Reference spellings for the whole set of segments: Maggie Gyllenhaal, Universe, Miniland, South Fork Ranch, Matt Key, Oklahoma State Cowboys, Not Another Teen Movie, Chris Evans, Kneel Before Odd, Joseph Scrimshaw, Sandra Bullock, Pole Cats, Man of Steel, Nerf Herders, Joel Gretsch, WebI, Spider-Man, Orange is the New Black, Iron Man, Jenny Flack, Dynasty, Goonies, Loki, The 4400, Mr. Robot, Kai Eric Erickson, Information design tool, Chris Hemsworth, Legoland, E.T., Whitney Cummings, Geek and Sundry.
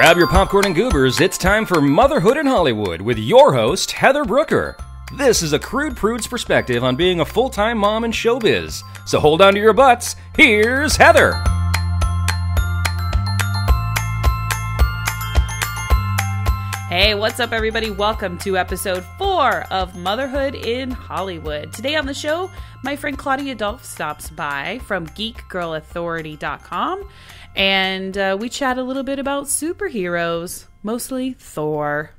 Grab your popcorn and goobers, it's time for Motherhood in Hollywood with your host, Heather Brooker. This is a crude prude's perspective on being a full-time mom in showbiz. So hold on to your butts, here's Heather! Hey, what's up everybody? Welcome to episode 4 of Motherhood in Hollywood. Today on the show, my friend Claudia Dolph stops by from geekgirlauthority.com. And we chat a little bit about superheroes, mostly Thor.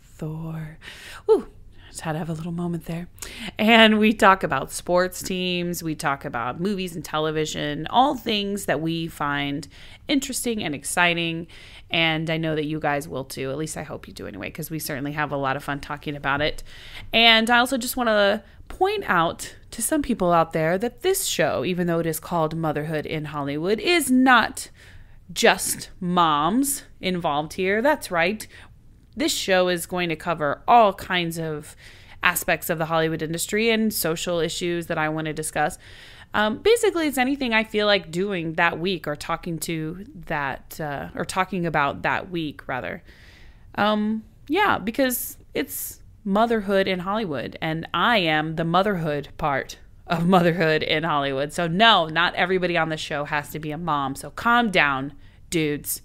Thor. Ooh, just had to have a little moment there. And we talk about sports teams. We talk about movies and television, all things that we find interesting and exciting. And I know that you guys will too. At least I hope you do anyway, because we certainly have a lot of fun talking about it. And I also just want to point out to some people out there that this show, even though it is called Motherhood in Hollywood, is not just moms involved here. That's right. This show is going to cover all kinds of aspects of the Hollywood industry and social issues that I want to discuss. Basically, it's anything I feel like doing that week or talking about that week, rather. Yeah, because it's motherhood in Hollywood, and I am the motherhood part of motherhood in Hollywood. So no, not everybody on the show has to be a mom. So calm down, dudes.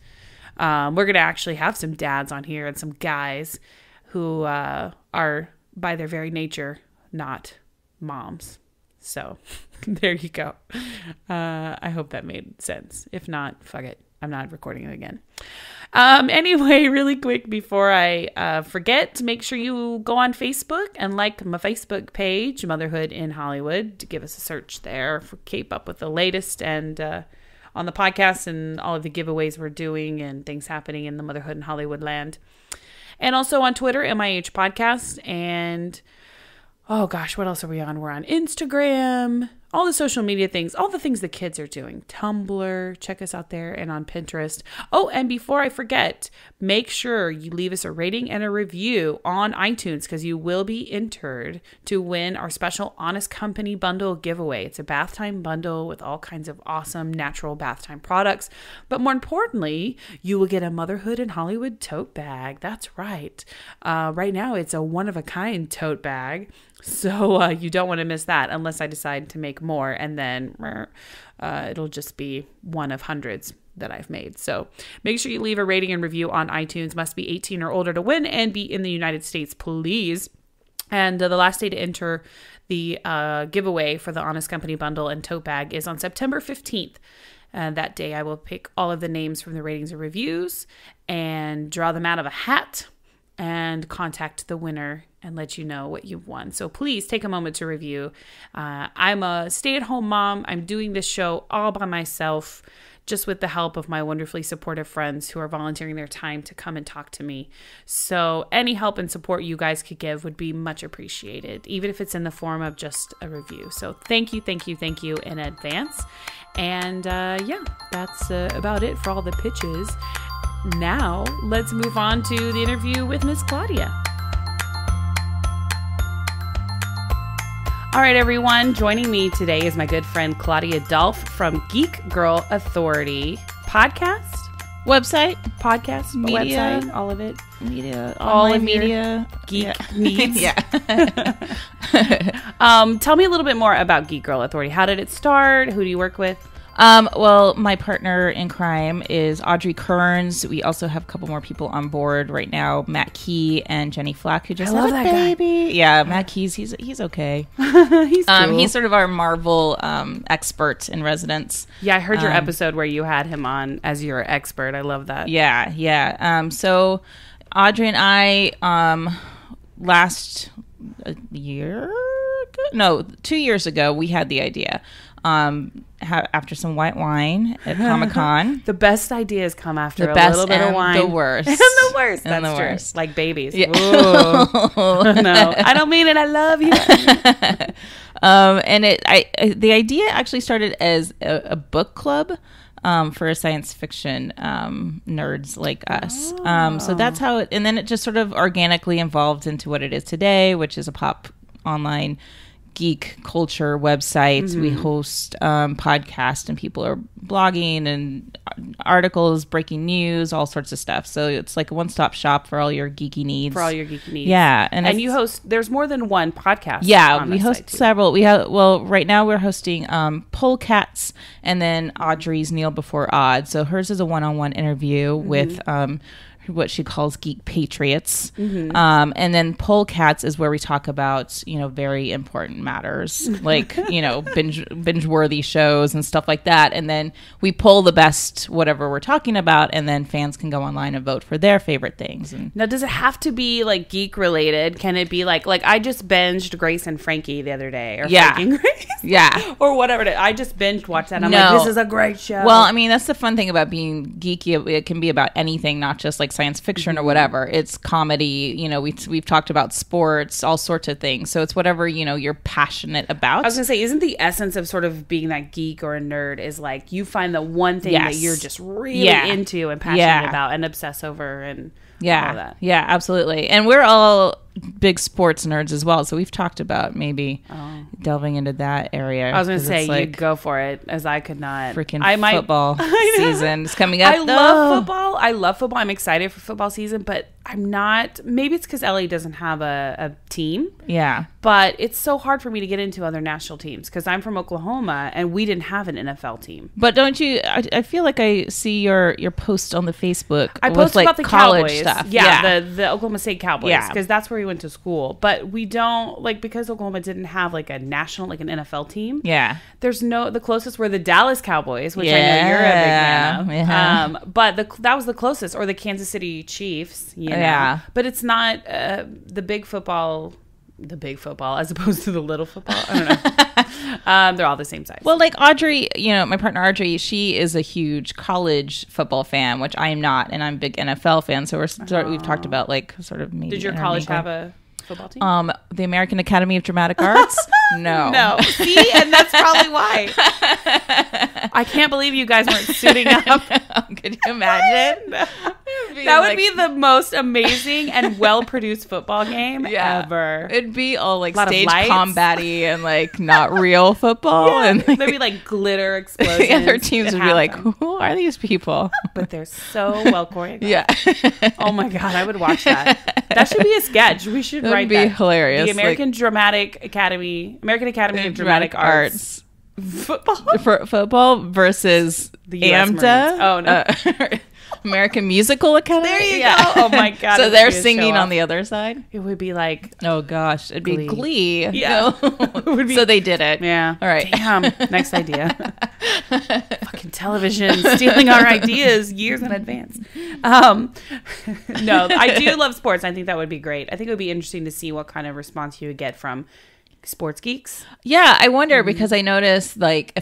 We're going to actually have some dads on here and some guys who are, by their very nature, not moms. So there you go. I hope that made sense. If not, fuck it. I'm not recording it again. Anyway, really quick before I forget, make sure you go on Facebook and like my Facebook page, Motherhood in Hollywood. To give us a search there for keep up with the latest and on the podcast and all of the giveaways we're doing and things happening in the Motherhood in Hollywood land. And also on Twitter, MIH Podcast. And oh gosh, what else are we on? We're on Instagram, all the social media things, all the things the kids are doing. Tumblr, check us out there, and on Pinterest. Oh, and before I forget, make sure you leave us a rating and a review on iTunes because you will be entered to win our special Honest Company bundle giveaway. It's a bath time bundle with all kinds of awesome natural bath time products. But more importantly, you will get a Motherhood in Hollywood tote bag. That's right. Right now, it's a one-of-a-kind tote bag. So you don't want to miss that unless I decide to make more, and then it'll just be one of hundreds that I've made. So make sure you leave a rating and review on iTunes. Must be 18 or older to win and be in the United States, please. And the last day to enter the giveaway for the Honest Company bundle and tote bag is on September 15th. That day I will pick all of the names from the ratings and reviews and draw them out of a hat and contact the winner and let you know what you've won. So please take a moment to review. I'm a stay-at-home mom. I'm doing this show all by myself, just with the help of my wonderfully supportive friends who are volunteering their time to come and talk to me. So any help and support you guys could give would be much appreciated, even if it's in the form of just a review. So thank you, thank you, thank you in advance. And yeah, that's about it for all the pitches. Now let's move on to the interview with Miss Claudia. All right, everyone, joining me today is my good friend Claudia Dolph from Geek Girl Authority podcast, website, podcast, media, website, all of it, media, all of media, geek needs. Yeah. Tell me a little bit more about Geek Girl Authority. How did it start? Who do you work with? Well, my partner in crime is Audrey Kearns. We also have a couple more people on board right now, Matt Key and Jenny Flack, who just had a baby. Guy. Yeah, Matt Key's, he's okay. He's cool. He's sort of our Marvel expert in residence. Yeah, I heard your episode where you had him on as your expert. I love that. Yeah, yeah. So Audrey and I, last year? No, 2 years ago, we had the idea. After some white wine at Comic-Con. The best ideas come after the best a little bit of wine. The worst. And the worst. That's the worst. Like babies. Yeah. No, I don't mean it. I love you. And the idea actually started as a book club for a science fiction nerds like us. Oh. So that's how it, and then it just sort of organically evolved into what it is today, which is a pop online geek culture websites. Mm-hmm. We host podcasts and people are blogging and articles, breaking news, all sorts of stuff. So it's like a one-stop shop for all your geeky needs. For all your geeky needs. Yeah. And you host, there's more than one podcast. Yeah, on we host several. We have, well, right now we're hosting Pole Cats and then Audrey's Kneel Before Odd. So hers is a one-on-one interview with what she calls geek patriots. And then Pole Cats is where we talk about, you know, very important matters like, you know, binge-worthy shows and stuff like that. And then we pull the best whatever we're talking about, and then fans can go online and vote for their favorite things. And now, does it have to be like geek related? Can it be like I just binged Grace and Frankie the other day, or Frankie and Grace? Yeah. Or whatever. I just binge watched that. I'm like, this is a great show. Well, I mean, that's the fun thing about being geeky. It can be about anything, not just like science fiction or whatever. It's comedy, you know, we've talked about sports, all sorts of things. So it's whatever, you know, you're passionate about. I was gonna say, isn't the essence of sort of being that geek or a nerd is like you find the one thing that you're just really into and passionate about and obsess over and all that. Yeah, absolutely. And we're all big sports nerds as well, so we've talked about maybe delving into that area. I was gonna say, like, you go for it, as I could not. Freaking football season is coming up. I love football. I love football. I'm excited for football season, but I'm not. Maybe it's because LA doesn't have a team. Yeah, but it's so hard for me to get into other national teams because I'm from Oklahoma and we didn't have an NFL team. But don't you? I feel like I see your post on the Facebook. I post like about the college Cowboys. Stuff. Yeah, the Oklahoma State Cowboys. Yeah, because that's where we went to school. But we don't, like, because Oklahoma didn't have like a national, like an NFL team. Yeah, there's no. The closest were the Dallas Cowboys, which I know you're a big fan of. Yeah. But that was the closest, or the Kansas City Chiefs. You know? Yeah, but it's not the big football as opposed to the little football. I don't know. They're all the same size. Well, like Audrey, you know, my partner Audrey, she is a huge college football fan, which I am not, and I'm a big NFL fan. So we've talked about like sort of. Did your college have a football team? The American Academy of Dramatic Arts. No. See, and that's probably why. I can't believe you guys weren't suiting up. Could you imagine? That would be the most amazing and well-produced football game ever. It'd be all like stage combat-y and like not real football. Yeah, and there'd be like glitter explosions. The other teams would be like, who are these people? But they're so well choreographed. Yeah. Oh my God, I would watch that. That should be a sketch. We should write that. That would be hilarious. The American Academy of Dramatic Arts. Football? For football versus the AMDA. Oh, no. American Musical Academy. There you go. Oh, my God. So they're singing on the other side. It would be like, oh, gosh. It'd be Glee. Yeah. No. So they did it. Yeah. All right. Damn. Next idea. Fucking television stealing our ideas years in advance. No, I do love sports. I think that would be great. I think it would be interesting to see what kind of response you would get from sports geeks. Yeah, I wonder because I noticed like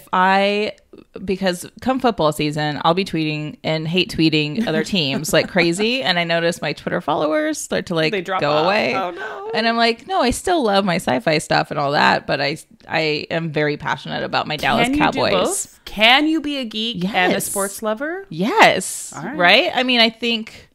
because come football season, I'll be tweeting and hate tweeting other teams like crazy. And I noticed my Twitter followers start to like go away. Oh, no. And I'm like, no, I still love my sci-fi stuff and all that. But I am very passionate about my Dallas Cowboys. Do both? Can you be a geek and a sports lover? Yes. All right. I mean, I think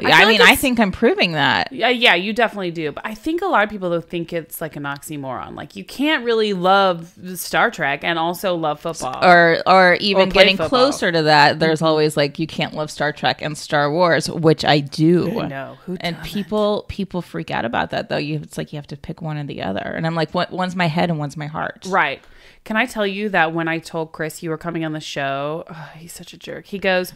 I'm proving that. Yeah, you definitely do. But I think a lot of people think it's like an oxymoron. Like you can't really love Star Trek and also love football, or even getting closer to that. There's always like you can't love Star Trek and Star Wars, which I do. No, people freak out about that though. It's like you have to pick one or the other, and I'm like, one's my head and one's my heart. Right. Can I tell you that when I told Chris you were coming on the show, he's such a jerk. He goes,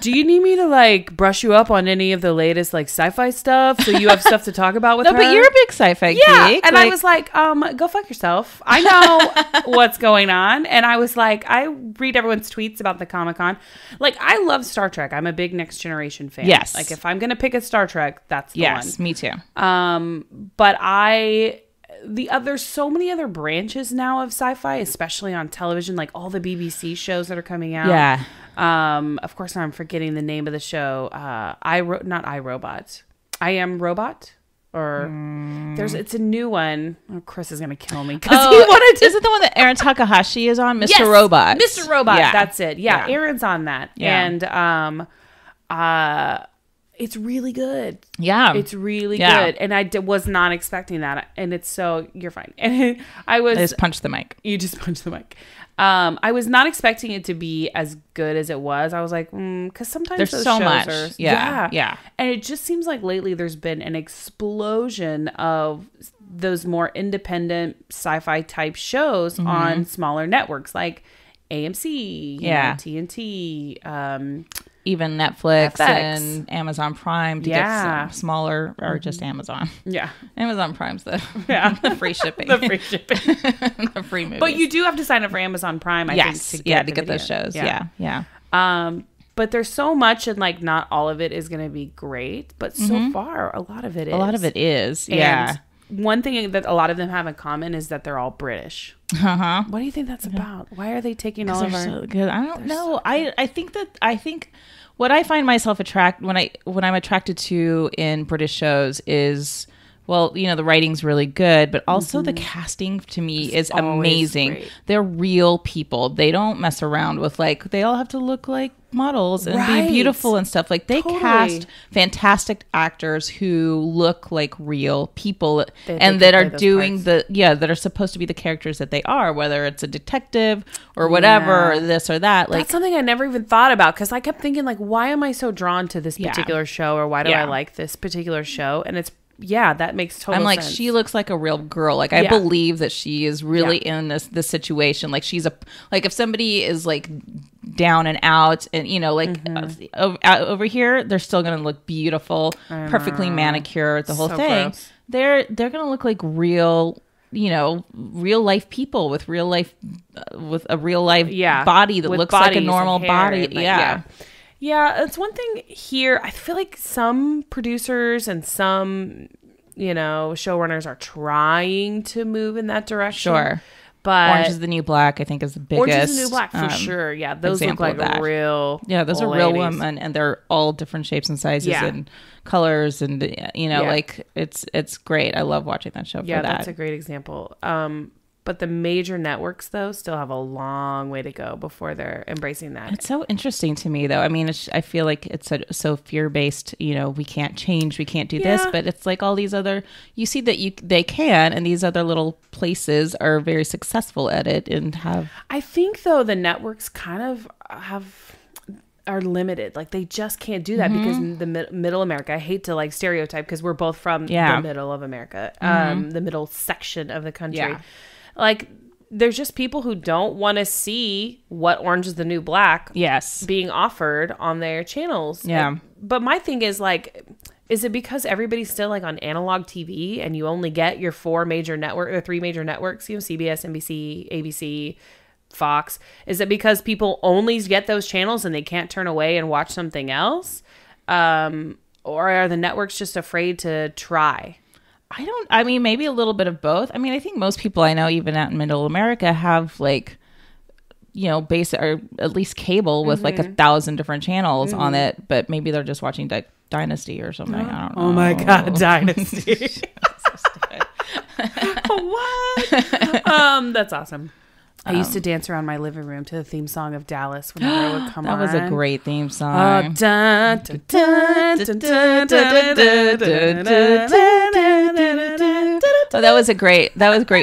do you need me to like brush you up on any of the latest like sci-fi stuff so you have stuff to talk about with her? No, but you're a big sci-fi geek. And I was like, go fuck yourself. I know what's going on. And I was like, I read everyone's tweets about the Comic-Con. Like I love Star Trek. I'm a big Next Generation fan. Yes. Like if I'm going to pick a Star Trek, that's the one. Yes, me too. But there's so many other branches now of sci-fi, especially on television, like all the BBC shows that are coming out. Yeah. Of course, I'm forgetting the name of the show. I Am Robot. Or it's a new one. Oh, Chris is gonna kill me because he wanted to. Is it the one that Aaron Takahashi is on? Mr. Robot. Mr. Robot. Yeah. That's it. Yeah, Aaron's on that. Yeah. And it's really good. Yeah. It's really good. And I was not expecting that. And it's so, you're fine. And I just punched the mic. You just punched the mic. I was not expecting it to be as good as it was. I was like, because sometimes there's so much. Yeah. And it just seems like lately there's been an explosion of those more independent sci-fi type shows on smaller networks like AMC, TNT, even Netflix and Amazon Prime to get some smaller, or just Amazon. Yeah. Amazon Prime's the free shipping. The free movies. But you do have to sign up for Amazon Prime, I think. To get those shows. Yeah. But there's so much, and like not all of it is going to be great, but so far a lot of it is. And one thing that a lot of them have in common is that they're all British. What do you think that's about? Why are they taking all of our? I don't know. I think what I find myself when I'm attracted to in British shows is, well, you know, the writing's really good, but also the casting to me is amazing. Great. They're real people. They don't mess around with like they all have to look like models and be beautiful and stuff. Like they cast fantastic actors who look like real people and that are doing that are supposed to be the characters that they are, whether it's a detective or whatever, or this or that. Like that's something I never even thought about, because I kept thinking like, why am I so drawn to this particular show, or why do I like this particular show? And it's that makes total sense. I'm like, she looks like a real girl. Like, I believe that she is really in this situation. Like, she's if somebody is like down and out, and you know, like over here, they're still gonna look beautiful, perfectly manicured, the whole thing. Gross. They're gonna look like real, you know, real life people with real life, with a real life body that looks like a normal body. Yeah, it's one thing here. I feel like some producers and some, you know, showrunners are trying to move in that direction. Sure. But Orange is the New Black, I think, is the biggest. Orange is the New Black, for sure. Yeah, those look like real. Yeah, those are real women, and they're all different shapes and sizes and colors, and you know, like it's great. I love watching that show for that. Yeah, that's a great example. But the major networks, though, still have a long way to go before they're embracing that. It's so interesting to me, though. I mean, I feel like it's so fear-based, you know, we can't change, we can't do this. But it's like all these other, you see that they can, and these other little places are very successful at it and have. I think, though, the networks kind of are limited. Like they just can't do that because in the middle America, I hate to like stereotype because we're both from the middle of America, the middle section of the country. Yeah. Like, there's just people who don't want to see what Orange is the New Black being offered on their channels. Yeah. Like, but my thing is, like, is it because everybody's still, like, on analog TV and you only get your three major networks, you know, CBS, NBC, ABC, Fox? Is it because people only get those channels and they can't turn away and watch something else? Or are the networks just afraid to try? I mean, maybe a little bit of both. I mean, I think most people I know, even out in middle America, have like, you know, basic or at least cable with like 1,000 different channels on it, but maybe they're just watching Dynasty or something. I don't know. Oh my God, Dynasty. What? That's awesome. I used to dance around my living room to the theme song of Dallas whenever it would come on. That was a great theme song. Oh, that was great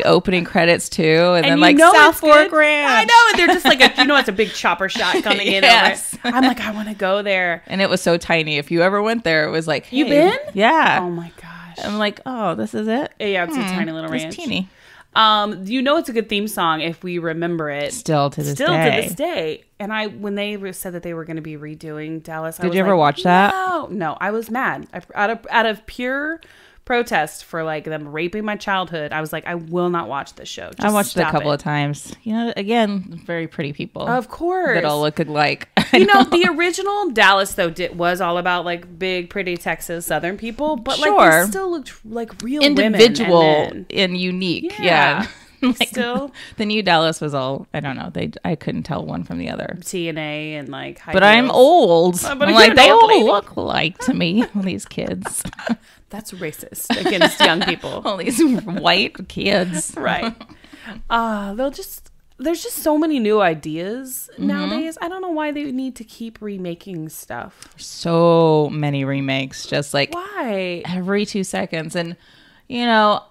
opening credits too, and then like South Fork Ranch. I know, and they're just like it's a big chopper shot coming in. Over. I'm like, I want to go there, and it was so tiny. If you ever went there, it was like, hey, you been? Yeah. Oh my gosh. I'm like, oh, this is it. Yeah, it's a tiny little ranch. It's teeny. You know, it's a good theme song if we remember it. Still to this day. And when they said that they were going to be redoing Dallas, did you ever watch that? No, I was mad. Out of pure protest for like them raping my childhood, I was like, I will not watch this show. Just I watched it a couple of times. You know, again, very pretty people, of course, that all look alike. You know, the original Dallas though was all about like big, pretty Texas Southern people, but like they still looked like real individual women and unique. Yeah. Like, still, the new Dallas was all I couldn't tell one from the other. TNA and like, but I'm old. But I'm like, they all look like to me. All these kids. That's racist against young people. All these white kids. Right. There's just so many new ideas nowadays. I don't know why they need to keep remaking stuff. So many remakes. Just like, why? Every 2 seconds. And you know.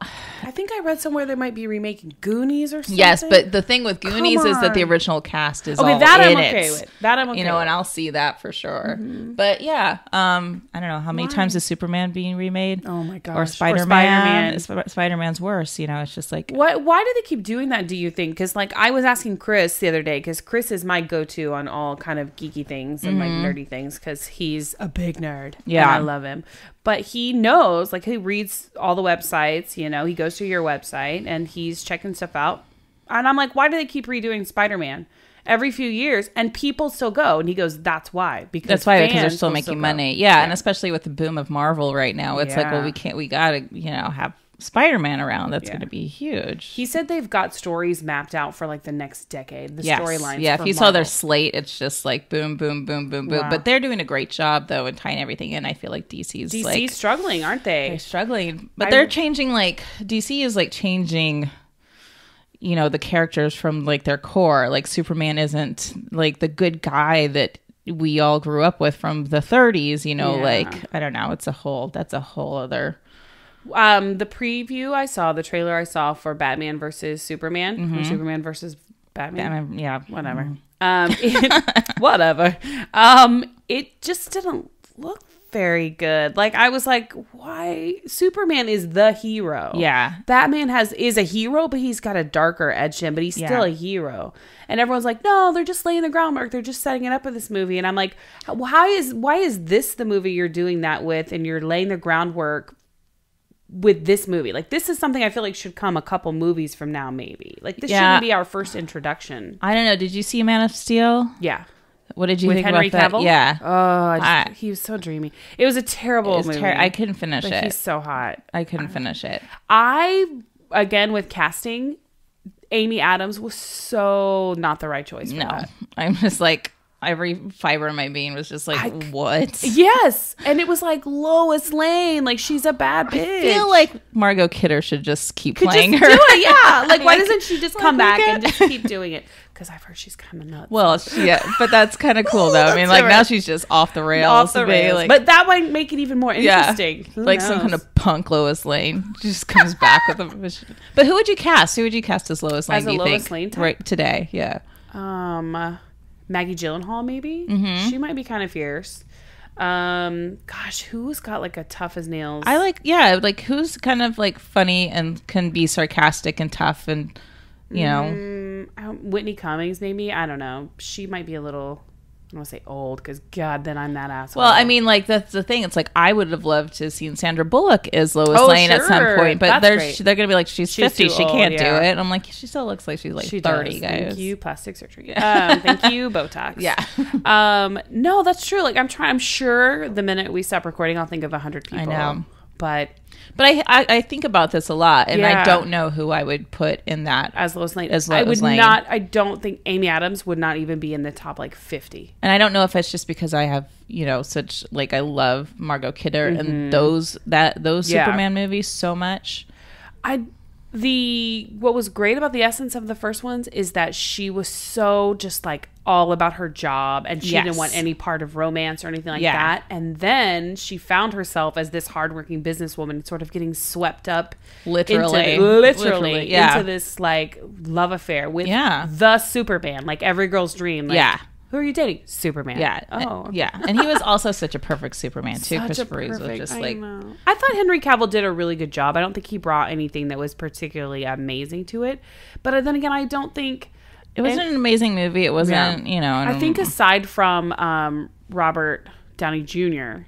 I think I read somewhere they might be remaking Goonies or something. Yes, but the thing with Goonies is that the original cast is all in it. Okay, that I'm okay with. That I'm okay with. You know, and I'll see that for sure. Mm-hmm. But yeah, I don't know. How many times is Superman being remade? Oh my gosh. Or Spider-Man. Spider-Man's worse. You know, it's just like. Why do they keep doing that, do you think? Because like I was asking Chris the other day, because Chris is my go-to on all kind of geeky things and like nerdy things, because he's a big nerd. Yeah. And I love him. But he knows, like he reads all the websites, you know, he goes to your website and he's checking stuff out. And I'm like, why do they keep redoing Spider-Man every few years? And people still go. And he goes, that's why. Because they're still making money. Yeah, yeah. And especially with the boom of Marvel right now, it's like, well, we got to, you know, have Spider-Man around. That's going to be huge. He said they've got stories mapped out for like the next decade. The storylines. Yeah, if you saw their slate, it's just like boom, boom, boom, boom, boom. But they're doing a great job though in tying everything in. I feel like DC's like struggling, aren't they? They're struggling, but they're changing. Like DC is like changing, you know, the characters from like their core. Like Superman isn't like the good guy that we all grew up with from the 1930s. You know, like I don't know. It's a whole. That's a whole other. The preview I saw, the trailer I saw for Batman versus Superman, or Superman versus Batman, whatever, it just didn't look very good. Like I was like, why? Superman is the hero. Yeah, Batman is a hero, but he's got a darker edge to him, but he's still a hero. And everyone's like, no, they're just laying the groundwork, they're just setting it up for this movie. And I'm like, why is this the movie you're doing that with, and you're laying the groundwork with this movie? Like this is something I feel like should come a couple movies from now, maybe. Like this shouldn't be our first introduction. I don't know. Did you see Man of Steel? Yeah. What did you think Henry about Cavill? That? Yeah. Oh, he was so dreamy. It was a terrible movie. I couldn't finish it. He's so hot. I couldn't finish it. Again, with casting, Amy Adams was so not the right choice for that. I'm just like, every fiber of my being was just like, what? Yes. And it was like Lois Lane. Like, she's a bad bitch. I feel like Margot Kidder should just keep playing her. Do it, yeah. Like, why doesn't she just come back and just keep doing it? Because I've heard she's kind of nuts. Well, yeah. But that's kind of cool, though. I mean, like, now she's just off the rails. Off the rails. Like, but that might make it even more interesting. Yeah, like, some kind of punk Lois Lane. She just comes back with a... But who would you cast? Who would you cast as Lois Lane, as a Lois Lane type? Right today, yeah. Maggie Gyllenhaal, maybe? She might be kind of fierce. Gosh, who's got like a tough as nails? I like, like who's kind of like funny and can be sarcastic and tough and, you know. Whitney Cummings, maybe? I don't know. She might be a little, I don't want to say old, because God, then I'm that asshole. Well, I mean, like, that's the thing. It's like, I would have loved to have seen Sandra Bullock as Lois Lane at some point, but they're going to be like, she's 50, she can't do it. And I'm like, she still looks like she's like 30, guys. Thank you, plastic surgery. Thank you, Botox. Yeah. No, that's true. Like, I'm sure the minute we stop recording, I'll think of 100 people. I know. But I think about this a lot, and I don't know who I would put in that as Lois Lane. I don't think Amy Adams would not even be in the top like 50. And I don't know if it's just because I have, you know, such like I love Margot Kidder and those Superman movies so much. What was great about the essence of the first ones is that she was so just like all about her job, and she didn't want any part of romance or anything like that. And then she found herself as this hardworking businesswoman, sort of getting swept up into this like love affair with the Superman, like every girl's dream. Like, who are you dating? Superman. Yeah. Oh. Yeah. And he was also such a perfect Superman too. Christopher Reeve was just like. I thought Henry Cavill did a really good job. I don't think he brought anything that was particularly amazing to it, but then again, I don't think. It wasn't an amazing movie. It wasn't, you know. I think aside from Robert Downey Jr.,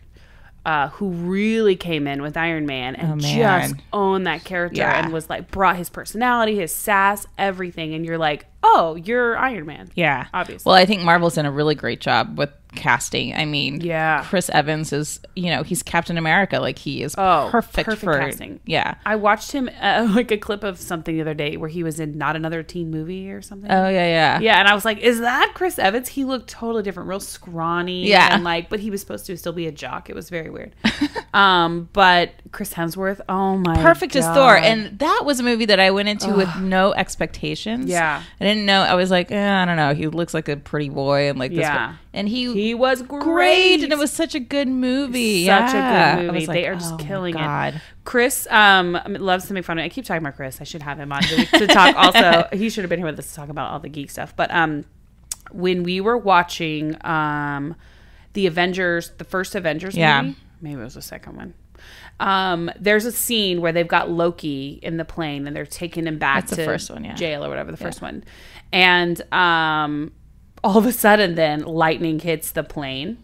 who really came in with Iron Man and just owned that character and was like, brought his personality, his sass, everything. And you're like, oh, you're Iron Man. Yeah. Obviously. Well, I think Marvel's done a really great job with casting. I mean, Chris Evans is, you know, he's Captain America. Like, he is perfect for casting. Yeah. I watched him, like, a clip of something the other day where he was in Not Another Teen Movie or something. Oh, yeah. Yeah, and I was like, is that Chris Evans? He looked totally different, real scrawny. Yeah. And, like, but he was supposed to still be a jock. It was very weird. But Chris Hemsworth, oh my perfect God. As Thor. And that was a movie that I went into with no expectations. Yeah. I didn't know. I was like, I don't know. He looks like a pretty boy. And like this. And he was great. And it was such a good movie. Such a good movie. Like, they are just killing it. Chris loves to make fun of me. I keep talking about Chris. I should have him on to talk also. He should have been here with us to talk about all the geek stuff. But when we were watching the Avengers, the first Avengers movie. Maybe it was the second one. There's a scene where they've got Loki in the plane and they're taking him back to the first one, jail or whatever, the first one. And all of a sudden then lightning hits the plane.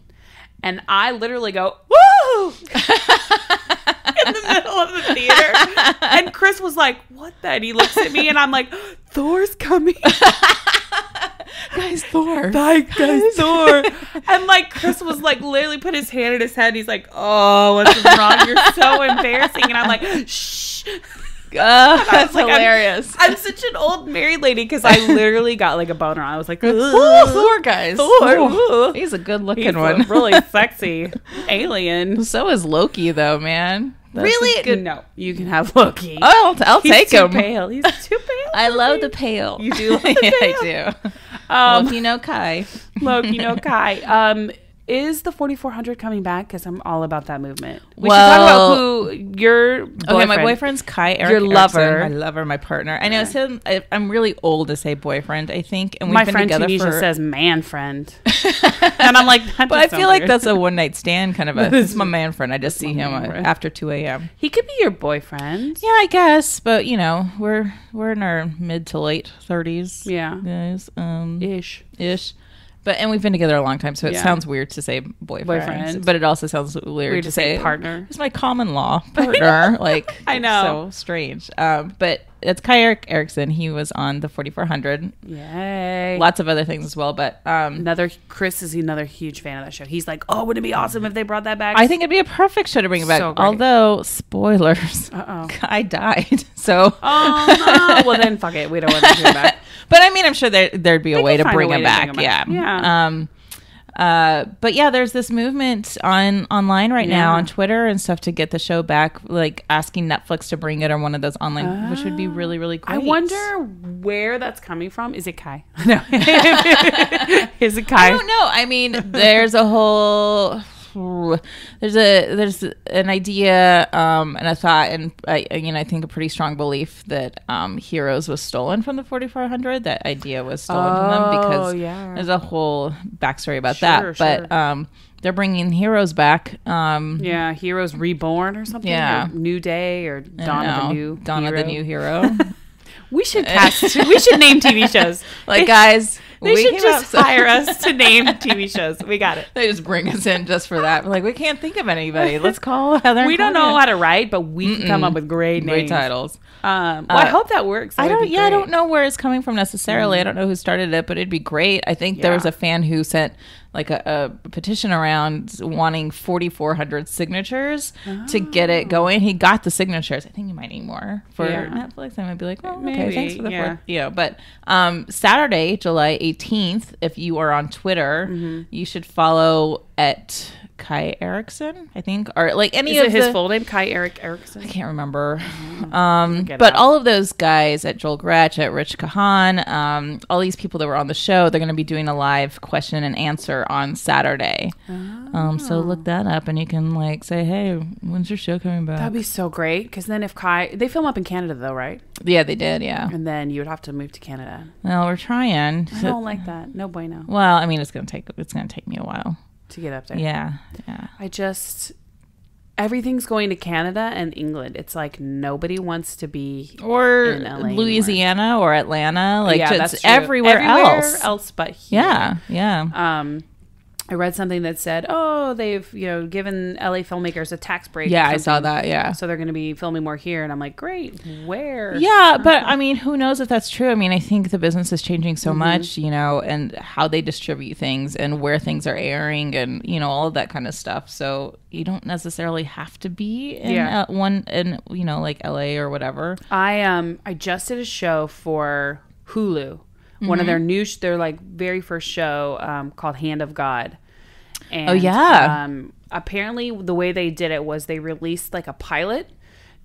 And I literally go, woo! In the middle of the theater. And Chris was like, what the? And he looks at me and I'm like, Thor's coming. Guys, Thor. Guys, Thor. And like Chris was like literally put his hand in his head. And he's like, oh, what's wrong? You're so embarrassing. And I'm like, shh. That's like, hilarious. I'm such an old married lady because I literally got like a boner. I was like, Thor, guys. Thor. He's a good looking one. Really sexy alien. So is Loki though, man. That's really? Good. No. You can have Loki. Oh, I'll take him. Pale. He's too pale. I love the pale. You do love the pale. I do. Loki no Kai. Loki no Kai. Is the 4400 coming back? Because I'm all about that movement. We should talk about who your boyfriend. Okay, my boyfriend's Kai Eric Erickson. Your lover. My lover, my partner. I know. So I'm really old to say boyfriend, I think. And we've been together for... My friend Tanisha says man friend. And I'm like... But I feel like that's a one-night stand kind of a... This is my man friend. I just see him after 2 a.m. He could be your boyfriend. Yeah, I guess. But, you know, we're in our mid to late 30s. Yeah. Guys. Ish. But and we've been together a long time, so it sounds weird to say boyfriend, but it also sounds weird to say partner. It's my common law partner. Like I know, it's so strange. But it's Kai Eric Erickson. He was on the 4400. Yay! Lots of other things as well, but Chris is another huge fan of that show. He's like, oh, wouldn't it be awesome if they brought that back? I think it'd be a perfect show to bring it back. So although spoilers, Kai died. So oh no! Well then, fuck it. We don't want to bring it back. But I mean, I'm sure there'd be a way to bring him back. Yeah. But yeah, there's this movement online right now on Twitter and stuff to get the show back, like asking Netflix to bring it or one of those online, which would be really, really great. I wonder where that's coming from. Is it Kai? No. Is it Kai? I don't know. I mean, there's a whole... There's an idea and a thought and I think a pretty strong belief that Heroes was stolen from the 4400. That idea was stolen from them because there's a whole backstory about that. But they're bringing Heroes back. Heroes Reborn or something. Yeah, or New Day or Dawn of the New Hero. We should name TV shows. Like, guys, they should just hire us to name TV shows. We got it. They just bring us in just for that. We're like, we can't think of anybody. Let's call Heather. We don't know how to write, but we can come up with great titles. I hope that works. I don't know where it's coming from necessarily. I don't know who started it, but it'd be great. I think there was a fan who sent like a petition around wanting 4,400 signatures to get it going. He got the signatures. I think you might need more for Netflix. I might be like, well, okay, thanks for the fourth. Yeah, but Saturday, July 18th, if you are on Twitter, you should follow at Kai Erickson, I think, or like any of his full name, Kai Eric Erickson. I can't remember. But all of those guys at Joel Gretsch, at Rich Kahan, all these people that were on the show, they're going to be doing a live question and answer on Saturday. So look that up, and you can like say, hey, when's your show coming back? That'd be so great, because then if they film up in Canada though, right? Yeah, they did. Yeah, and then you would have to move to Canada. Well, we're trying. I don't like that. No bueno. Well, I mean, it's gonna take me a while to get up there. Yeah. I just, everything's going to Canada and England. It's like nobody wants to be in LA Louisiana anymore. Or Atlanta. Like that's everywhere else but here. Yeah. I read something that said, oh, they've given LA filmmakers a tax break. Yeah, I saw that. Yeah, so they're going to be filming more here, and I'm like, great. Where? Yeah, but I mean, who knows if that's true? I mean, I think the business is changing so much, and how they distribute things and where things are airing, and all of that kind of stuff. So you don't necessarily have to be in like LA or whatever. I just did a show for Hulu. One of their very first show called Hand of God. And, oh, yeah. Apparently, the way they did it was they released like a pilot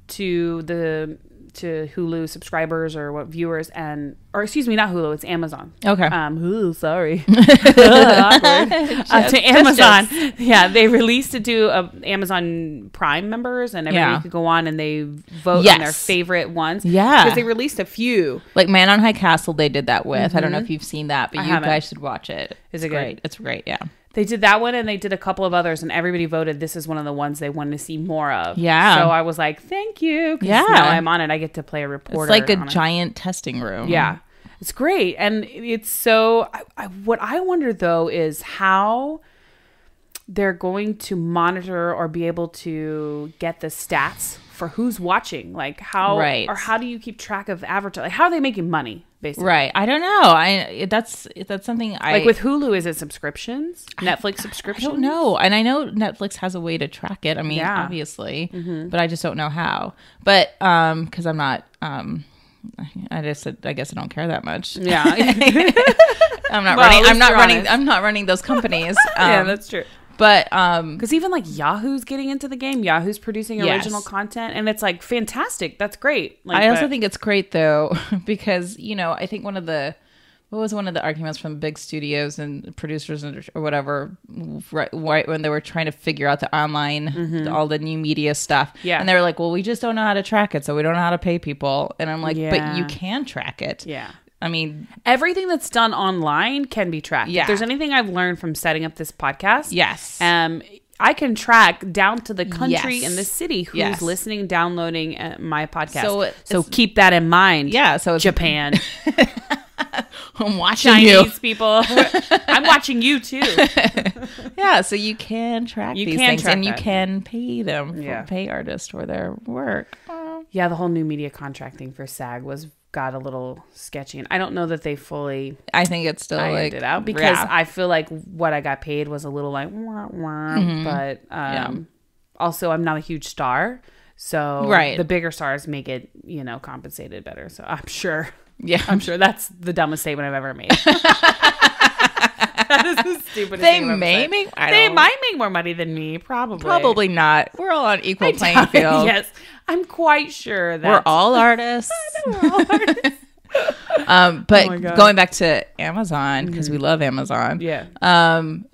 to the Hulu subscribers or what viewers and or excuse me, not Hulu, it's Amazon. Okay, Hulu, sorry, to Amazon. Just. Yeah, they released it to Amazon Prime members and everybody could go on and they vote on their favorite ones. Yeah, because they released a few, like Man on High Castle. They did that with. Mm-hmm. I don't know if you've seen that, but you guys should watch it. It's great. It's great. Yeah. They did that one and they did a couple of others and everybody voted this is one of the ones they wanted to see more of. Yeah. So I was like, thank you. Yeah. Now I'm on it. I get to play a reporter. It's like a giant testing room. Yeah. It's great. And it's so, what I wonder though is how they're going to monitor or be able to get the stats for who's watching. Like how, or how do you keep track of advertising? Like how are they making money? Basically. Right. I don't know. That's something I... Like with Hulu, is it subscriptions? Netflix subscriptions? I don't know. And I know Netflix has a way to track it. I mean, obviously. Mm-hmm. But I just don't know how. But, because I'm not... I guess I don't care that much. Yeah. I'm not running those companies. Yeah, that's true. But because even like Yahoo's getting into the game, Yahoo's producing original content, and it's like fantastic. That's great. Like, I also think it's great though because I think one of the arguments from big studios and producers or whatever, right when they were trying to figure out the online, all the new media stuff, and they were like, well, we just don't know how to track it, so we don't know how to pay people, and I'm like, but you can track it. Yeah. I mean, everything that's done online can be tracked. Yeah. If there's anything I've learned from setting up this podcast, I can track down to the country and the city who's listening, downloading my podcast. So keep that in mind. Yeah. So it's Japan. I'm watching Chinese you. People. I'm watching you too. Yeah. So you can track these things and you can pay them, pay artists for their work. Yeah. The whole new media contracting for SAG got a little sketchy, and I don't know that they fully. I think it's still like it out because I feel like what I got paid was a little like, wah, wah, but also I'm not a huge star, so the bigger stars make it compensated better. So I'm sure. Yeah, I'm sure that's the dumbest statement I've ever made. That is the stupidest thing I've ever said. They might make more money than me, probably. Probably not. We're all on equal playing field. Yes. I'm quite sure that we're all artists. I know we're all artists. But going back to Amazon, because we love Amazon. Yeah.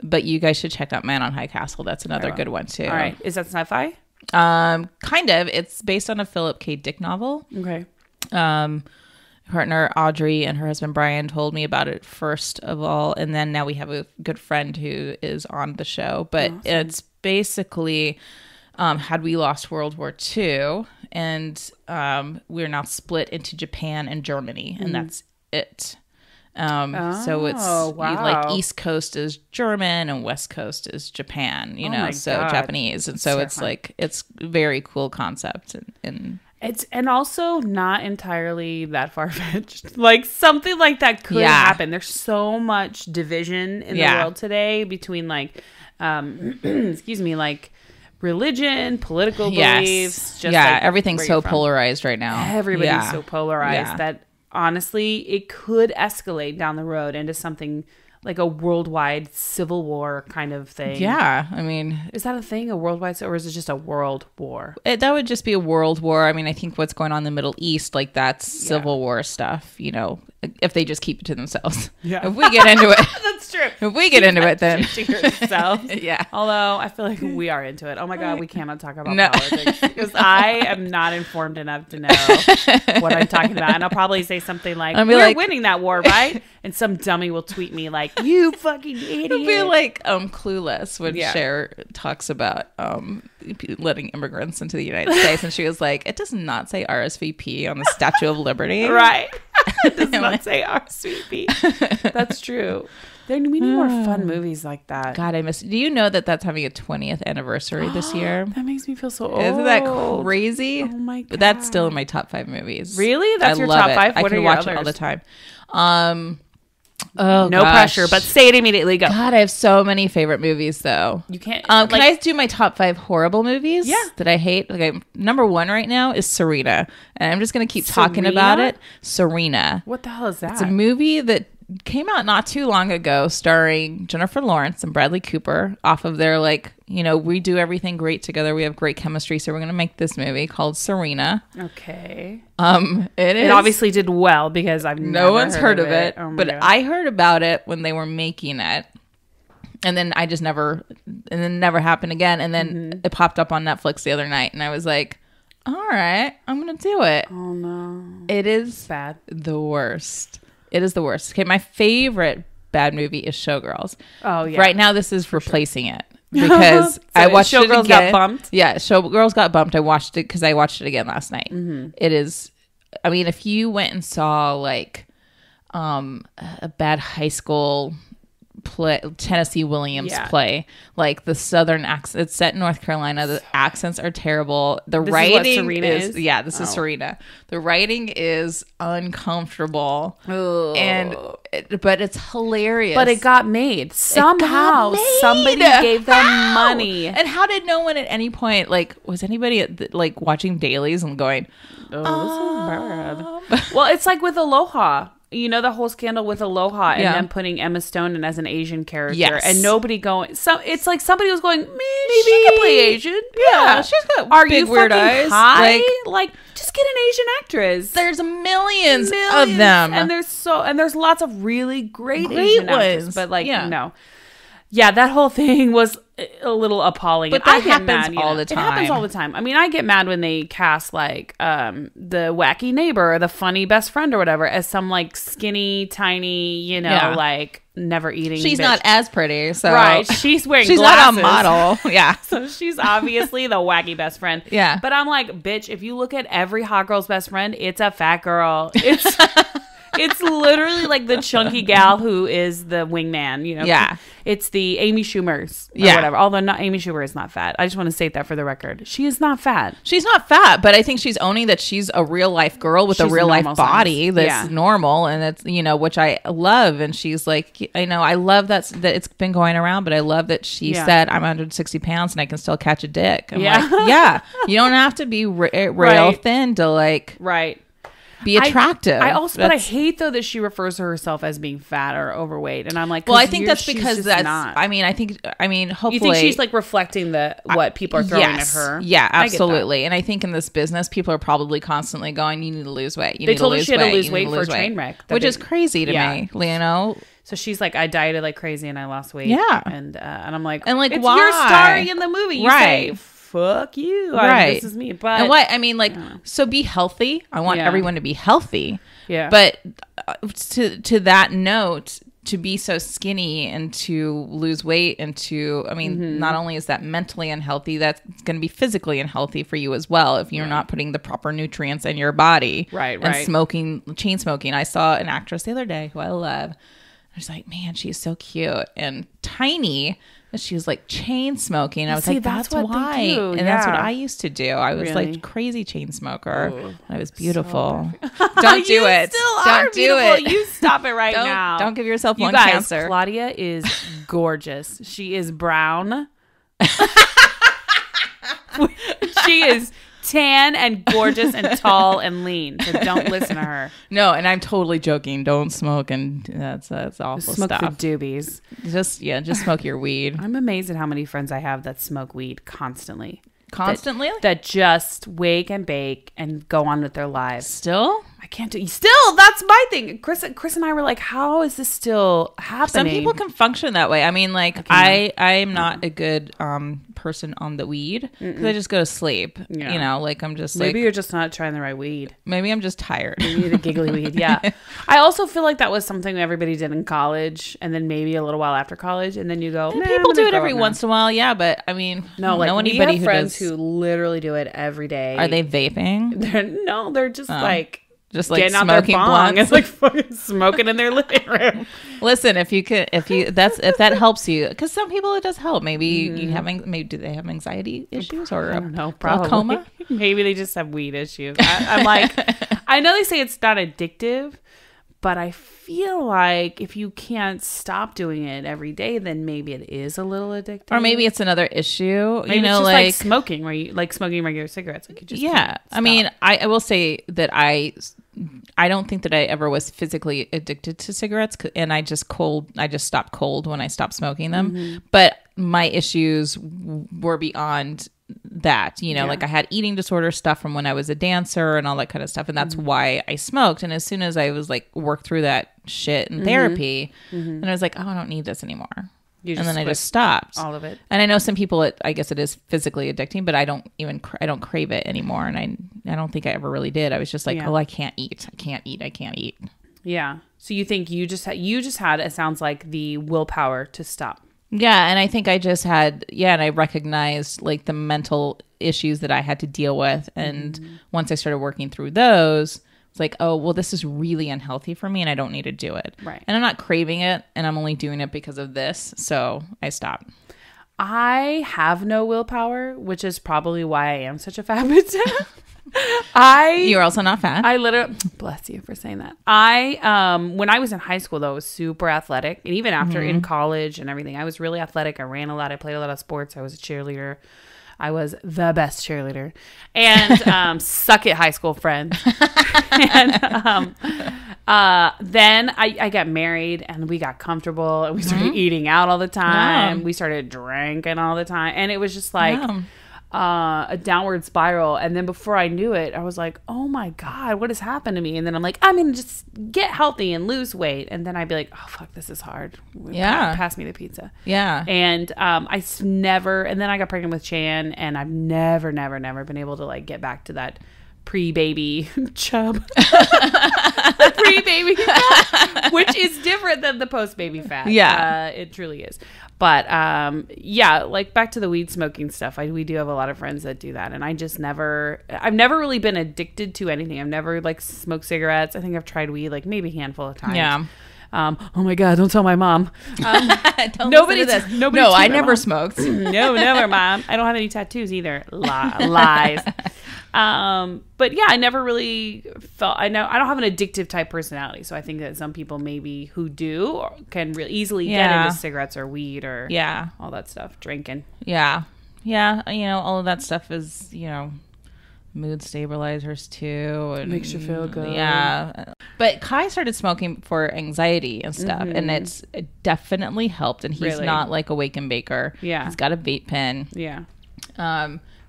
But you guys should check out Man on High Castle. That's another good one too. All right. Is that sci-fi? Kind of. It's based on a Philip K. Dick novel. Okay. Partner Audrey and her husband Brian told me about it first of all, and then now we have a good friend who is on the show. But it's basically had we lost World War II, and we're now split into Japan and Germany, and that's it. So it's like East Coast is German and West Coast is Japan, Japanese, and so it's like it's very cool concept and it's and also not entirely that far-fetched. Like something like that could happen. There's so much division in the world today between like excuse me, like religion, political beliefs, just like everything's so polarized right now. Everybody's so polarized that honestly it could escalate down the road into something like a worldwide civil war kind of thing. Yeah. I mean, is that a thing, a worldwide, or is it just a world war? That would just be a world war. I mean, I think what's going on in the Middle East, like that's civil war stuff, if they just keep it to themselves. Yeah. If we get into it. That's true. If we get into it, then. To yourself. Yeah. Although I feel like we are into it. Oh my God, we cannot talk about politics. Because I am not informed enough to know what I'm talking about. And I'll probably say something like, we're like, winning that war, right? And some dummy will tweet me like, you fucking idiot. I feel like Clueless when Cher talks about letting immigrants into the United States. And she was like, it does not say RSVP on the Statue of Liberty. Right. It does not say RSVP. That's true. Then we need more fun movies like that. God, I miss. Do you know that that's having a 20th anniversary this year? That makes me feel so old. Isn't that crazy? Oh my God. But that's still in my top 5 movies. Really? That's your top 5? What I can watch it all the time. Oh, no pressure, but say it immediately. Go. God, I have so many favorite movies, though. You can't. Can I do my top 5 horrible movies that I hate? Like, number 1 right now is Serena, and I'm just going to keep talking about it. Serena. What the hell is that? It's a movie that came out not too long ago, starring Jennifer Lawrence and Bradley Cooper, off of their, like, you know, we do everything great together. We have great chemistry. So we're going to make this movie called Serena. Okay. It obviously did well because I've no one's heard of it. Oh, but God. I heard about it when they were making it. And then I just never, and then never happened again. And then it popped up on Netflix the other night. And I was like, all right, I'm going to do it. Oh, no. It is bad. The worst. It is the worst. Okay, my favorite bad movie is Showgirls. Oh, yeah. Right now, this is replacing it because so I watched it again. Showgirls got bumped? Yeah, Showgirls got bumped. I watched it because I watched it again last night. It is, I mean, if you went and saw, like, a bad high school play, Tennessee Williams play, like the Southern accent, it's set in North Carolina, the accents are terrible, the writing is yeah, this is Serena. The writing is uncomfortable. Ugh. But it's hilarious, but it got made somehow. Somebody gave them money. And how did no one at any point, like, was anybody at like watching dailies and going, oh, this is bad? Well, it's like with Aloha. You know, the whole scandal with Aloha and them putting Emma Stone in as an Asian character. Yes. And nobody going... So it's like somebody was going, maybe she can play Asian. Yeah. She's got big weird eyes. High? Like, just get an Asian actress. There's millions of them. And there's lots of really great Asian actors. But like, no. Yeah, that whole thing was a little appalling. But that happens all the time. It happens all the time. I mean, I get mad when they cast, like, the wacky neighbor or the funny best friend or whatever as some, like, skinny, tiny, you know, like, never eating bitch. She's not as pretty, so. Right. She's wearing glasses. She's not a model. Yeah. So she's obviously the wacky best friend. Yeah. But I'm like, bitch, if you look at every hot girl's best friend, it's a fat girl. It's... It's literally like the chunky gal who is the wingman, you know? Yeah. It's the Amy Schumer's or whatever. Although Amy Schumer is not fat. I just want to state that for the record. She is not fat. She's not fat, but I think she's owning that she's a real-life girl with a real-life body that's normal, and it's, you know, which I love. And she's like, I know, I love that it's been going around, but I love that she said, I'm 160 pounds and I can still catch a dick. I'm like, yeah. You don't have to be real thin to, like... Right. Be attractive. But I hate though that she refers to herself as being fat or overweight, and I'm like, well, I think that's because that's not. I mean, hopefully, you think she's like reflecting what people are throwing at her. Yeah, absolutely. And I think in this business, people are probably constantly going, "You need to lose weight. You need to lose weight. They told her she had to lose weight for a train wreck," which is crazy to me. You know. So she's like, I dieted like crazy and I lost weight. Yeah, and I'm like, it's why you're starring in the movie, you say. Fuck you. Right. This is me. But so be healthy. I want everyone to be healthy. Yeah. But to that note, to be so skinny and to lose weight and to, I mean, not only is that mentally unhealthy, that's going to be physically unhealthy for you as well if you're not putting the proper nutrients in your body. Right, right. And chain smoking. I saw an actress the other day who I love. I was like, man, she's so cute and tiny. She was like chain smoking. I was like, that's why. And that's what I used to do. I was like crazy chain smoker. Ooh, I was beautiful. So don't do it. Still don't are do beautiful. It. You stop it right now. Don't give yourself lung cancer. Claudia is gorgeous. She is brown. She is tan and gorgeous and tall and lean. So don't listen to her. No, and I'm totally joking. Don't smoke, and that's awful stuff. Smoke for doobies. Just smoke your weed. I'm amazed at how many friends I have that smoke weed constantly. Constantly? That just wake and bake and go on with their lives. Still? I can't do it. Still, that's my thing. Chris and I were like, how is this still happening? Some people can function that way. I mean, like, okay, I'm not a good person on the weed because I just go to sleep. Yeah. You know, like, I'm just maybe you're just not trying the right weed. Maybe I'm just tired. Maybe the giggly weed, yeah. I also feel like that was something everybody did in college and then maybe a little while after college, and then you go, and people do it every once in a while, yeah, but I mean, no, like, anybody who friends who literally do it every day. Are they vaping? They're just like smoking bong. It's like fucking smoking in their living room. Listen, if that helps you, because some people it does help. Maybe do they have anxiety issues or glaucoma? Maybe they just have weed issues. I'm like, I know they say it's not addictive, but I feel like if you can't stop doing it every day, then maybe it is a little addictive. Or maybe it's another issue. Maybe it's just like smoking, where you like smoking regular cigarettes. Like you just can't stop. I mean, I will say that I I don't think that I ever was physically addicted to cigarettes, and I just stopped cold when I stopped smoking them. Mm-hmm. But my issues were beyond that, you know, yeah. like I had eating disorder stuff from when I was a dancer and all that kind of stuff. And that's mm-hmm. why I smoked. And as soon as I was like, worked through that shit in mm-hmm. therapy, mm-hmm. and I was like, oh, I don't need this anymore. And then I just stopped all of it. And I know some people, I guess it is physically addicting, but I don't crave it anymore. And I don't think I ever really did. I was just like, yeah. oh, I can't eat. Yeah. So you think you just had, it sounds like, the willpower to stop. Yeah. And I think I just had, yeah. And I recognized like the mental issues that I had to deal with. And mm-hmm. once I started working through those, it's like, oh, well, this is really unhealthy for me and I don't need to do it. Right. And I'm not craving it and I'm only doing it because of this. So I stop. I have no willpower, which is probably why I am such a fat bitch. You're also not fat. I literally, bless you for saying that. When I was in high school, though, I was super athletic. And even after mm-hmm. in college and everything, I was really athletic. I ran a lot. I played a lot of sports. I was a cheerleader. I was the best cheerleader, and suck it, high school friends. And then I got married, and we got comfortable, and we started mm-hmm. eating out all the time. Yeah. We started drinking all the time, and it was just like a downward spiral. And then before I knew it, I was like, "Oh my God, what has happened to me?" And then I'm like, "I'm gonna just get healthy and lose weight," and then I'd be like, "Oh fuck, this is hard." Yeah, pass me the pizza. Yeah, and I never. And then I got pregnant with Chan, and I've never been able to like get back to that pre-baby chub, the pre-baby fat, which is different than the post-baby fat. Yeah, it truly is. But yeah, like back to the weed smoking stuff. We do have a lot of friends that do that, and I just never. I've never really been addicted to anything. I've never like smoked cigarettes. I think I've tried weed like maybe a handful of times. Yeah. Oh my God! Don't tell my mom. Nobody does. Nobody. No, I never smoked. No, never, Mom. I don't have any tattoos either. Lies. But yeah, I never really felt. I don't have an addictive type personality, so I think that some people maybe who do or can really easily yeah. get into cigarettes or weed or yeah, all that stuff, drinking. Yeah, yeah. You know, all of that stuff is mood stabilizers too, and makes you feel good. Yeah, but Kai started smoking for anxiety and stuff, mm-hmm. and it definitely helped. And he's really not like a wake and baker. Yeah, he's got a vape pen. Yeah,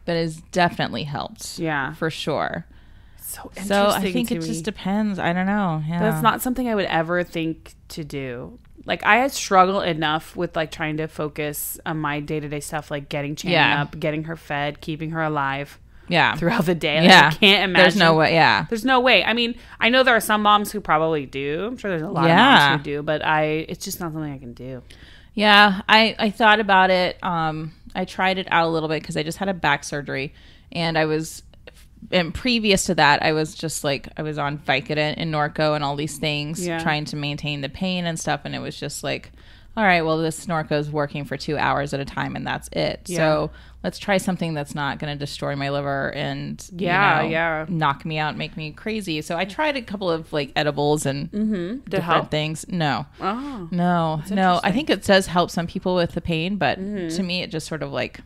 but it's definitely helped. Yeah, for sure. So interesting. So I think it just depends. I don't know. Yeah, that's not something I would ever think to do. Like I struggle enough with like trying to focus on my day to day stuff, like getting Chan up, getting her fed, keeping her alive. Yeah, throughout the day. Like, yeah, I can't imagine. There's no way. Yeah, there's no way. I mean, I know there are some moms who probably do. I'm sure there's a lot of moms who do, but it's just not something I can do. Yeah, I thought about it. I tried it out a little bit because I just had a back surgery, and and previous to that, I was just like I was on Vicodin and Norco and all these things, trying to maintain the pain and stuff, and it was just like, all right, well, this Norco is working for 2 hours at a time, and that's it. Yeah. So let's try something that's not going to destroy my liver and knock me out, make me crazy. So I tried a couple of like edibles and different things. No, no. I think it does help some people with the pain, but to me, it just sort of like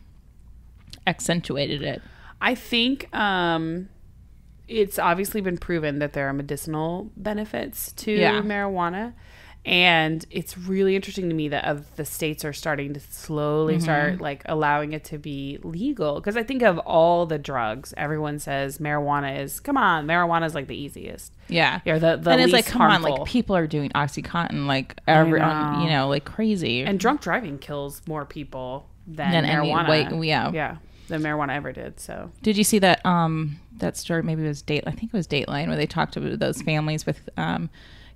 accentuated it. I think it's obviously been proven that there are medicinal benefits to marijuana. And it's really interesting to me that the states are starting to slowly start like allowing it to be legal. Because I think of all the drugs, everyone says marijuana is like the easiest. Yeah. Or the and it's least like, come harmful. On, like people are doing OxyContin like everyone, like crazy. And drunk driving kills more people than marijuana. Than marijuana ever did. So did you see that that story? Maybe it was Dateline where they talked about those families with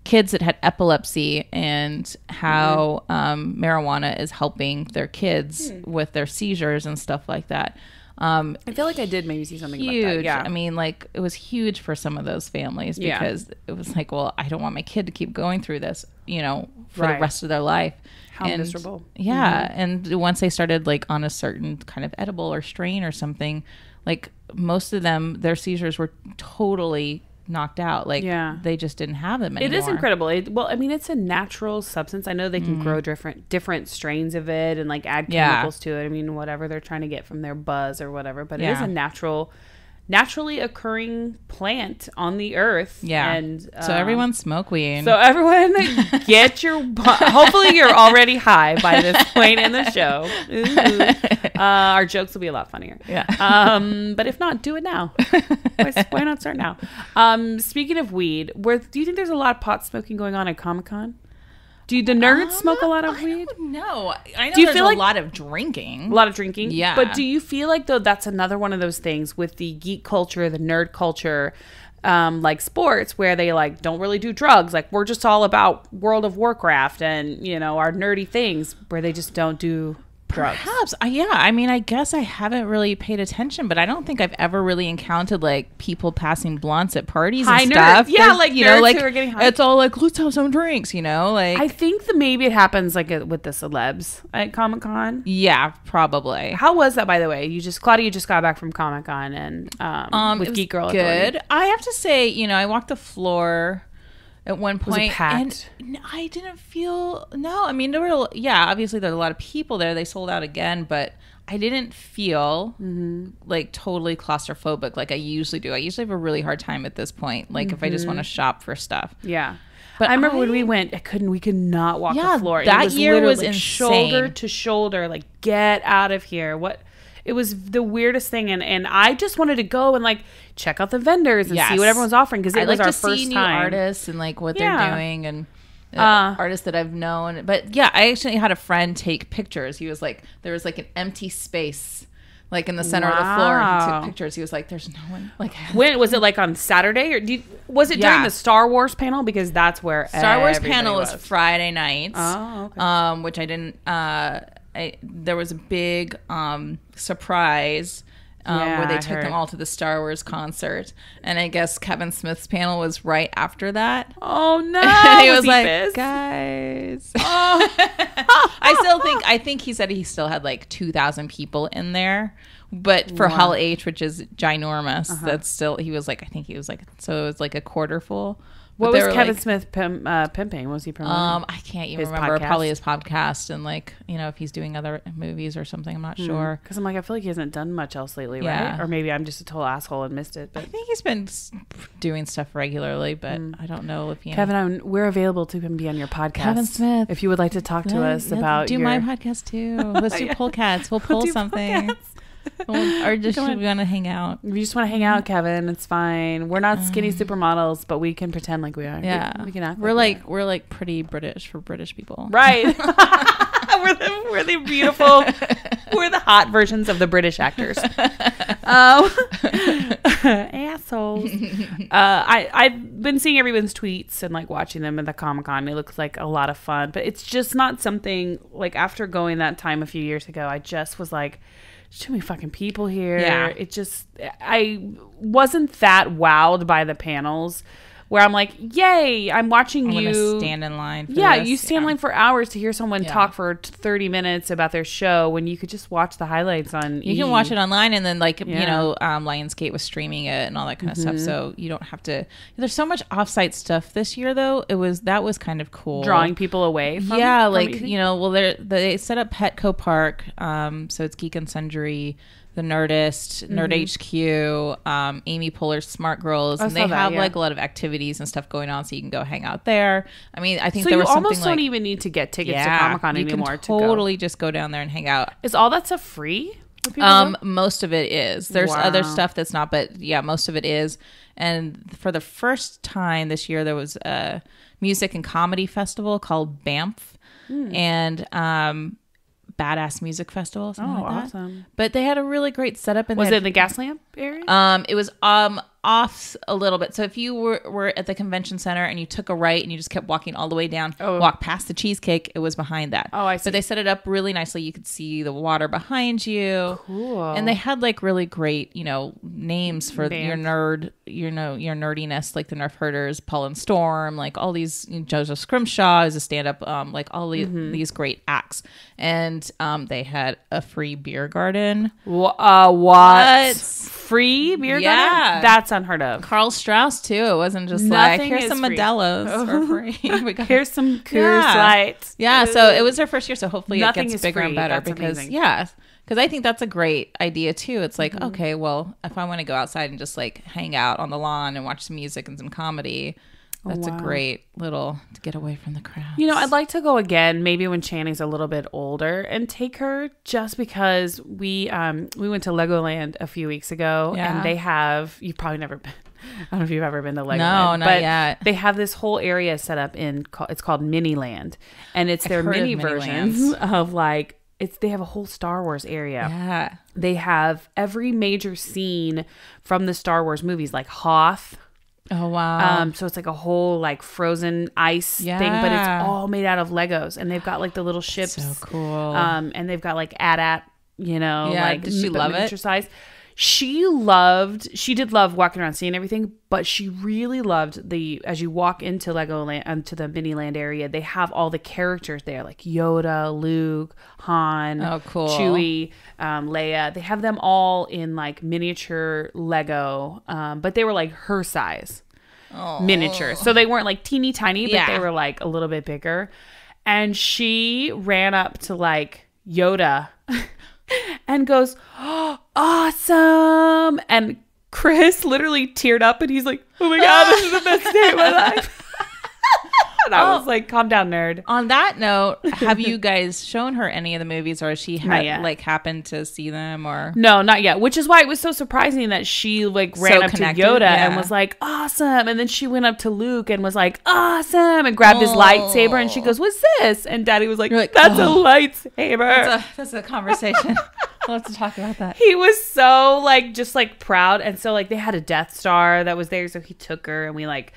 kids that had epilepsy and how marijuana is helping their kids with their seizures and stuff like that. I feel like I did maybe see something about that. Yeah. I mean, like it was huge for some of those families because it was like, well, I don't want my kid to keep going through this, for the rest of their life. How miserable. Yeah. And once they started like on a certain kind of edible or strain or something, like most of them, their seizures were totally knocked out. Like they just didn't have them anymore. It is incredible. It's a natural substance. I know they can grow different strains of it and like add chemicals to it. I mean, whatever they're trying to get from their buzz or whatever, but it is a natural naturally occurring plant on the earth. Yeah. And so everyone smoke weed. So everyone get your... Hopefully you're already high by this point in the show. Our jokes will be a lot funnier. Yeah. But if not, do it now. Why not start now? Speaking of weed, do you think there's a lot of pot smoking going on at Comic-Con? Do the nerds smoke a lot of weed? No, I know there's a lot of drinking. A lot of drinking? Yeah. But do you feel like, though, that's another one of those things with the geek culture, the nerd culture, like sports, where they like don't really do drugs. Like we're just all about World of Warcraft and, you know, our nerdy things where they just don't do drugs. Perhaps. Yeah. I mean, I guess I haven't really paid attention, but I don't think I've ever really encountered like people passing blunts at parties and stuff. Yeah, like, you know, like who are getting high. It's all like, let's have some drinks, you know? Like, I think that maybe it happens like with the celebs at Comic-Con. Yeah, probably. How was that, by the way? Claudia just got back from Comic-Con and with Geek Girl Authority. Good. I have to say, you know, I walked the floor at one point, and I didn't feel, no, I mean, there were, yeah, obviously there were a lot of people there. They sold out again, but I didn't feel like totally claustrophobic like I usually do. I usually have a really hard time at this point, like if I just want to shop for stuff. Yeah. But I remember when we went, we could not walk the floor. That year was insane. Shoulder to shoulder, like get out of here. It was the weirdest thing, and I just wanted to go and like check out the vendors and see what everyone's offering, because it was our first time. I like to see new artists and like what they're doing, and artists that I've known. But yeah, I actually had a friend take pictures. He was like, there was like an empty space like in the center of the floor, and he took pictures. He was like, "There's no one." Like, when was it? Like on Saturday, or was it during the Star Wars panel? Because that's where Star Wars panel was Friday nights. Oh, okay. Which I didn't. There was a big surprise where they took them all to the Star Wars concert, and I guess Kevin Smith's panel was right after that. Oh no! And he was like, pissed? "Guys, I think he said he still had like 2,000 people in there, but for Hall H, which is ginormous, that's still." He was like, "I think he was like, so it was like a quarter full." What was Kevin Smith pimping? What was he promoting? I can't even remember. Podcast? Probably his podcast, and like, you know, if he's doing other movies or something. I'm not sure. Because I'm like, I feel like he hasn't done much else lately, right? Or maybe I'm just a total asshole and missed it. But I think he's been doing stuff regularly, but I don't know if he. Kevin, we're available to be on your podcast. Kevin Smith, if you would like to talk to us about, do my podcast too. Let's do Pole Cats. We'll pull something. Or just we want to hang out. If you just want to hang out, Kevin, it's fine. We're not skinny supermodels, but we can pretend like we are. Yeah, we can act. We're like pretty British for British people, right? we're the beautiful, we're the hot versions of the British actors. Assholes. I've been seeing everyone's tweets and like watching them at the Comic-Con. It looks like a lot of fun, but it's just not something like after going that time a few years ago. I just was like, too many fucking people here. Yeah. It just, I wasn't that wowed by the panels where I'm like, yay, I'm watching you stand in line. For this. You stand in line for hours to hear someone talk for 30 minutes about their show when you could just watch the highlights on. You can watch it online, and then like, you know, Lionsgate was streaming it and all that kind of stuff. So you don't have to, there's so much offsite stuff this year though. That was kind of cool. Drawing people away. From like, you know, they set up Petco Park. So it's Geek and Sundry, The Nerdist, Nerd HQ, Amy Poehler's Smart Girls, and they have like a lot of activities and stuff going on, so you can go hang out there. I mean, I think so there was something like... you almost don't even need to get tickets to Comic-Con anymore to go. You can totally just go down there and hang out. Is all that stuff free? Most of it is. There's other stuff that's not, but yeah, most of it is. And for the first time this year, there was a music and comedy festival called Banff, and... Badass Music Festival. Awesome. But they had a really great setup. Was it in the Gaslamp area? It was off a little bit. So if you were at the convention center and you took a right and you just kept walking all the way down, walked past the cheesecake, it was behind that. Oh, I see. But they set it up really nicely. You could see the water behind you. Cool. And they had like really great, you know, names for your nerd, you know, your nerdiness, like the Nerf Herders, Paul and Storm, like all these, you know, Joseph Scrimshaw is a stand-up, like all these great acts. And they had a free beer garden. What? free beer gutter? That's unheard of. Carl Strauss, too. It wasn't just here's some Modelo's for free. Here's some Coors Lights. Yeah, so it was her first year, so hopefully it gets bigger and better. Because I think that's a great idea, too. It's like, okay, well, if I want to go outside and just, like, hang out on the lawn and watch some music and some comedy... That's a great little to get away from the crowd. You know, I'd like to go again, maybe when Channing's a little bit older, and take her just because we went to Legoland a few weeks ago, and they have, you've probably never been, I don't know if you've ever been to Legoland. No, not yet. They have this whole area set up in, it's called Miniland, and it's their mini versions of like, they have a whole Star Wars area. Yeah. They have every major scene from the Star Wars movies, like Hoth. Oh, wow. So it's like a whole like frozen ice thing, but it's all made out of Legos. And they've got like the little ships. So cool. And they've got like AT-AT, you know. Yeah, like, did she love it? Size. She did love walking around seeing everything, but she really loved as you walk into Legoland, into the Miniland area, they have all the characters there, like Yoda, Luke, Han, Chewie, Leia. They have them all in like miniature Lego, but they were like her size miniatures. So they weren't like teeny tiny, but they were like a little bit bigger. And she ran up to like Yoda and goes, "Oh, awesome!" And Chris literally teared up, and he's like, "Oh my god, this is the best day of my life." And I was like, "Calm down, nerd." On that note, have you guys shown her any of the movies, or has she like happened to see them? Or no, not yet. Which is why it was so surprising that she like ran up to Yoda and was like, "Awesome!" And then she went up to Luke and was like, "Awesome!" and grabbed his lightsaber, and she goes, "What's this?" And Daddy was like, "That's a lightsaber." That's a conversation. We'll have to talk about that. He was so like just like proud, and so like they had a Death Star that was there, so he took her, and we like.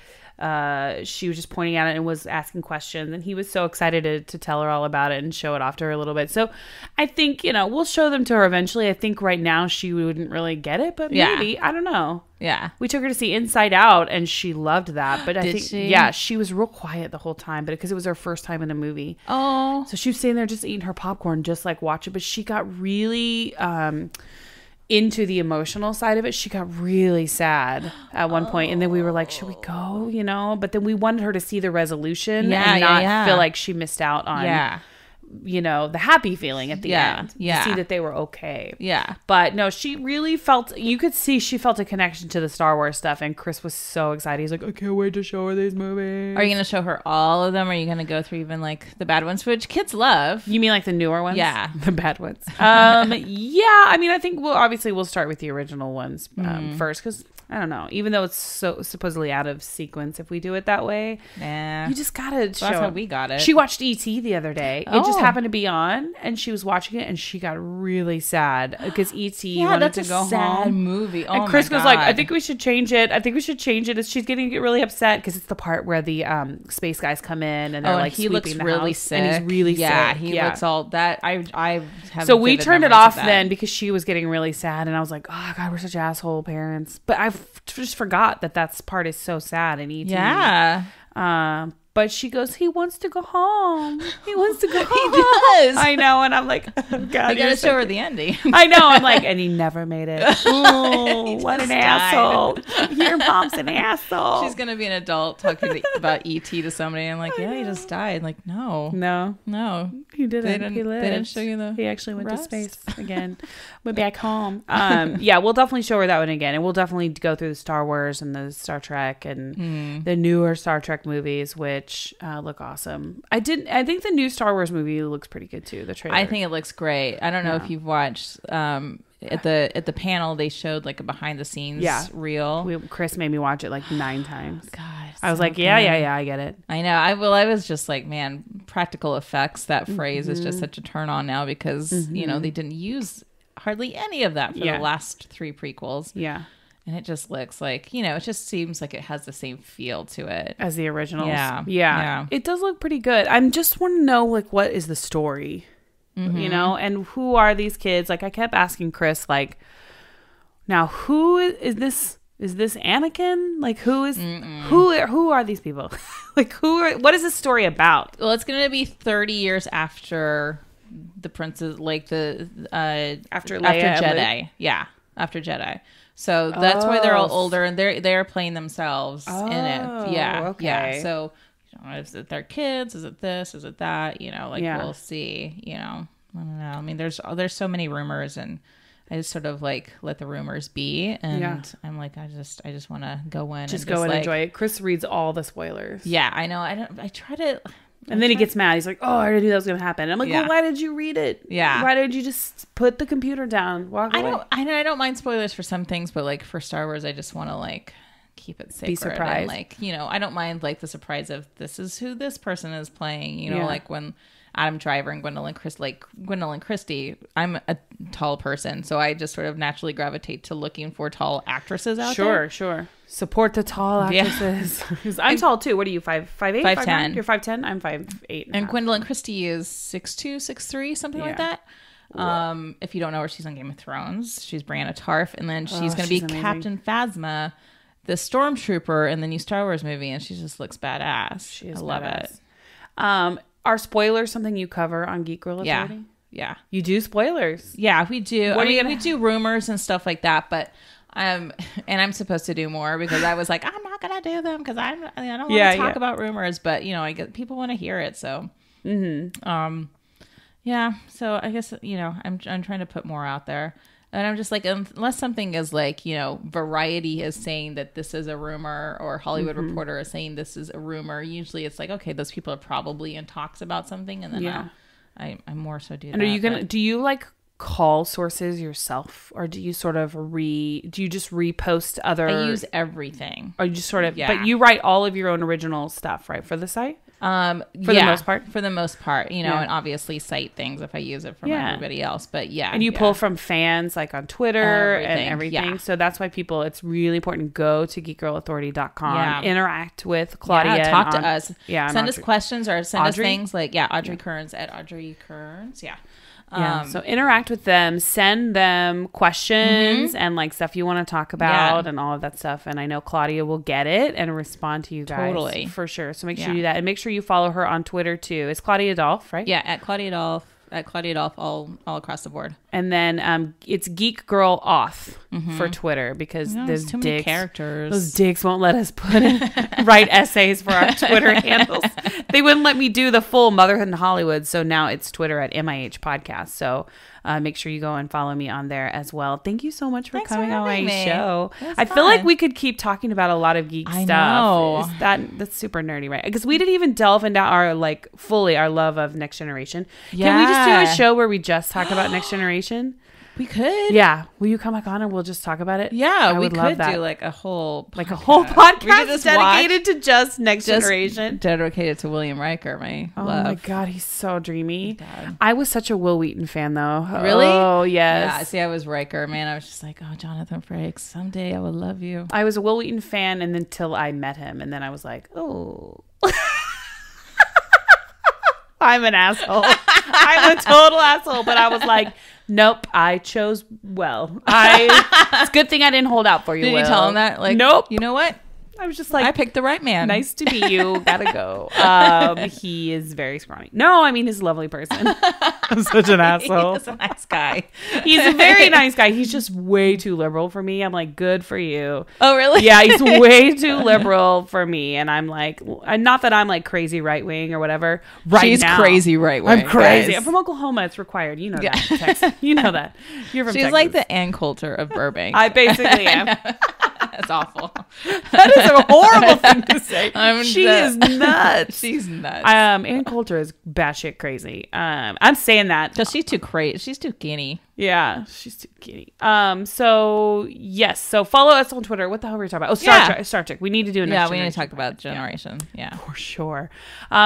She was just pointing at it and was asking questions, and he was so excited to tell her all about it and show it off to her a little bit. So I think, you know, we'll show them to her eventually. I think right now she wouldn't really get it, but maybe I don't know. Yeah, we took her to see Inside Out and she loved that, but I think she was real quiet the whole time, but because it was her first time in a movie, so she was sitting there just eating her popcorn, just like watching. But she got really into the emotional side of it. She got really sad at one point, and then we were like, should we go, you know? But then we wanted her to see the resolution and not feel like she missed out on you know, the happy feeling at the end, to see that they were okay. But no, she really felt, you could see she felt a connection to the Star Wars stuff, and Chris was so excited. He's like, I can't wait to show her these movies. Are you gonna show her all of them? Are you gonna go through even like the bad ones, which kids love? You mean like the newer ones? Yeah, the bad ones. I mean, I think we'll start with the original ones first, because I don't know, even though it's so supposedly out of sequence, if we do it that way, you just gotta show. That's how we got it. She watched E.T. the other day. It just happened to be on, and she was watching it, and she got really sad because E.T. wanted to go home. That's a sad movie. Oh, and Chris goes like, I think we should change it. She's getting really upset because it's the part where the space guys come in, and they're like, he looks really sick, and he's really sick. He looks all that. So we turned it off then because she was getting really sad, and I was like, oh god, we're such asshole parents. But I just forgot that part is so sad in E.T. But she goes, he wants to go home. He wants to go home. He does. I know. And I'm like, oh god, I gotta show her the ending. I know. I'm like, and he never made it. Oh, what an asshole. Your mom's an asshole. She's going to be an adult talking about E.T. to somebody. I'm like, yeah, he just died. Like, no. He didn't. He lived. They didn't show you He actually went to space again. Went back home. Yeah, we'll definitely show her that one again. And we'll definitely go through the Star Wars and the Star Trek and the newer Star Trek movies, which look awesome. I think the new Star Wars movie looks pretty good too. The trailer. I think it looks great. I don't know if you've watched at the panel they showed like a behind the scenes reel. Chris made me watch it like 9 times. God, I was so like, yeah, I get it. I know. I was just like, man, practical effects. That phrase is just such a turn on now because you know, they didn't use hardly any of that for the last 3 prequels. Yeah. And it just looks like, you know, it just seems like it has the same feel to it as the originals. Yeah. It does look pretty good. I just want to know, like, what is the story, you know, and who are these kids? Like, I kept asking Chris, like, now who is this? Is this Anakin? Like, who are these people? Like, what is this story about? Well, it's going to be 30 years after the princess, like after Leia, Jedi. Yeah. after Jedi. So that's why they're all older, and they're playing themselves in it. Yeah. Okay. Yeah. So, you know, is it their kids? Is it this? Is it that? You know, like we'll see, you know, I don't know. I mean, there's so many rumors, and I just sort of like let the rumors be, and I'm like, I just want to go in, just go and like, enjoy it. Chris reads all the spoilers. Yeah, I know. I try to. And then he gets mad. He's like, oh, I already knew that was going to happen. And I'm like, well, why did you read it? Yeah. Why did you just put the computer down, walk away? I don't mind spoilers for some things, but like for Star Wars, I just want to like keep it sacred. Be surprised. And like, you know, I don't mind like the surprise of this is who this person is playing, you know, like when Adam Driver and Gwendolyn Christie, I'm a tall person, so I just sort of naturally gravitate to looking for tall actresses out there. Sure. Support the tall actresses. Yeah. I'm tall too. What are you, 5'8"? 5'10". You're 5'10"? I'm 5'8". And Gwendolyn Christie is 6'2", 6'3", something like that. If you don't know her, she's on Game of Thrones. She's Brianna Tarth, and then she's going to be amazing. Captain Phasma, the stormtrooper in the new Star Wars movie, and she just looks badass. She is badass. I love it. Are spoilers something you cover on Geek Girl Authority? Yeah. You do spoilers? Yeah, we do. We do rumors and stuff like that, but and I'm supposed to do more because I was like, I'm not going to do them because I don't want to talk about rumors, but you know, I get people want to hear it, so. Mm-hmm. So I guess, you know, I'm trying to put more out there. And I'm just like, unless something is like, you know, Variety is saying that this is a rumor, or Hollywood Reporter is saying this is a rumor. Usually it's like, okay, those people are probably in talks about something. And then I more so do that. And are you going to, do you like call sources yourself, or do you sort of do you just repost other? I use everything. Or you just sort of, but you write all of your own original stuff, right? For the site? For the most part, you know, and obviously cite things if I use it from everybody else, but and you pull from fans like on Twitter and everything. Yeah. So that's why people, it's really important. Go to geekgirlauthority.com, interact with Claudia. Yeah, talk to us. Yeah. Send us questions or send us things like, Audrey Kearns at Audrey Kearns. Yeah. So interact with them, send them questions and like stuff you want to talk about and all of that stuff. And I know Claudia will get it and respond to you guys. Totally. For sure. So make sure you do that. And make sure you follow her on Twitter too. It's Claudia Dolph, right? Yeah, at Claudia Dolph all across the board. And then it's Geek Girl Auth for Twitter, because there's too many characters. Those dicks won't let us put write essays for our Twitter handles. They wouldn't let me do the full Motherhood in Hollywood, so now it's Twitter at MIH Podcast. So make sure you go and follow me on there as well. Thank you so much for coming on my show. I feel like we could keep talking about a lot of geek stuff. I know. That's super nerdy, right? Because we didn't even delve into our like fully our love of Next Generation. Yeah. Can we just do a show where we just talk about Next Generation? We could. Yeah. Will you come back on and we'll just talk about it? Yeah. I would love that. Do like a whole podcast. Like a whole podcast dedicated to just Next Generation. Dedicated to William Riker, my love. Oh my God. He's so dreamy. God. I was such a Will Wheaton fan though. Really? Oh, yes. Yeah. See, I was Riker, man. I was just like, oh, Jonathan Frakes, someday I will love you. I was a Will Wheaton fan and until I met him. And then I was like, oh. I'm an asshole. I'm a total asshole. But I was like, nope, I chose well. It's a good thing I didn't hold out for you. Did Will. You tell him that? Like, nope. You know what? I was just like, I picked the right man. Nice to meet you. Gotta go. He is very scrawny. No, I mean, he's a lovely person. I'm such an asshole. He's a nice guy. He's a very nice guy. He's just way too liberal for me. I'm like, good for you. Oh, really? Yeah, he's way too liberal for me. And I'm like, not that I'm like crazy right wing or whatever. She's crazy right wing. I'm crazy. Guys. I'm from Oklahoma. It's required. You know that. In Texas. You know that. You're from Texas. She's like the Ann Coulter of Burbank. I basically am. That's awful. That is a horrible thing to say. She is nuts. She's nuts. Ann Coulter is batshit crazy. I'm saying that. She's too crazy. She's too skinny. Yeah, she's too skinny. So yes. So follow us on Twitter. What the hell were we talking about? Oh, Star Trek. Star Trek. We need to do Next Generation. We need to talk about Generation. Yeah, for sure.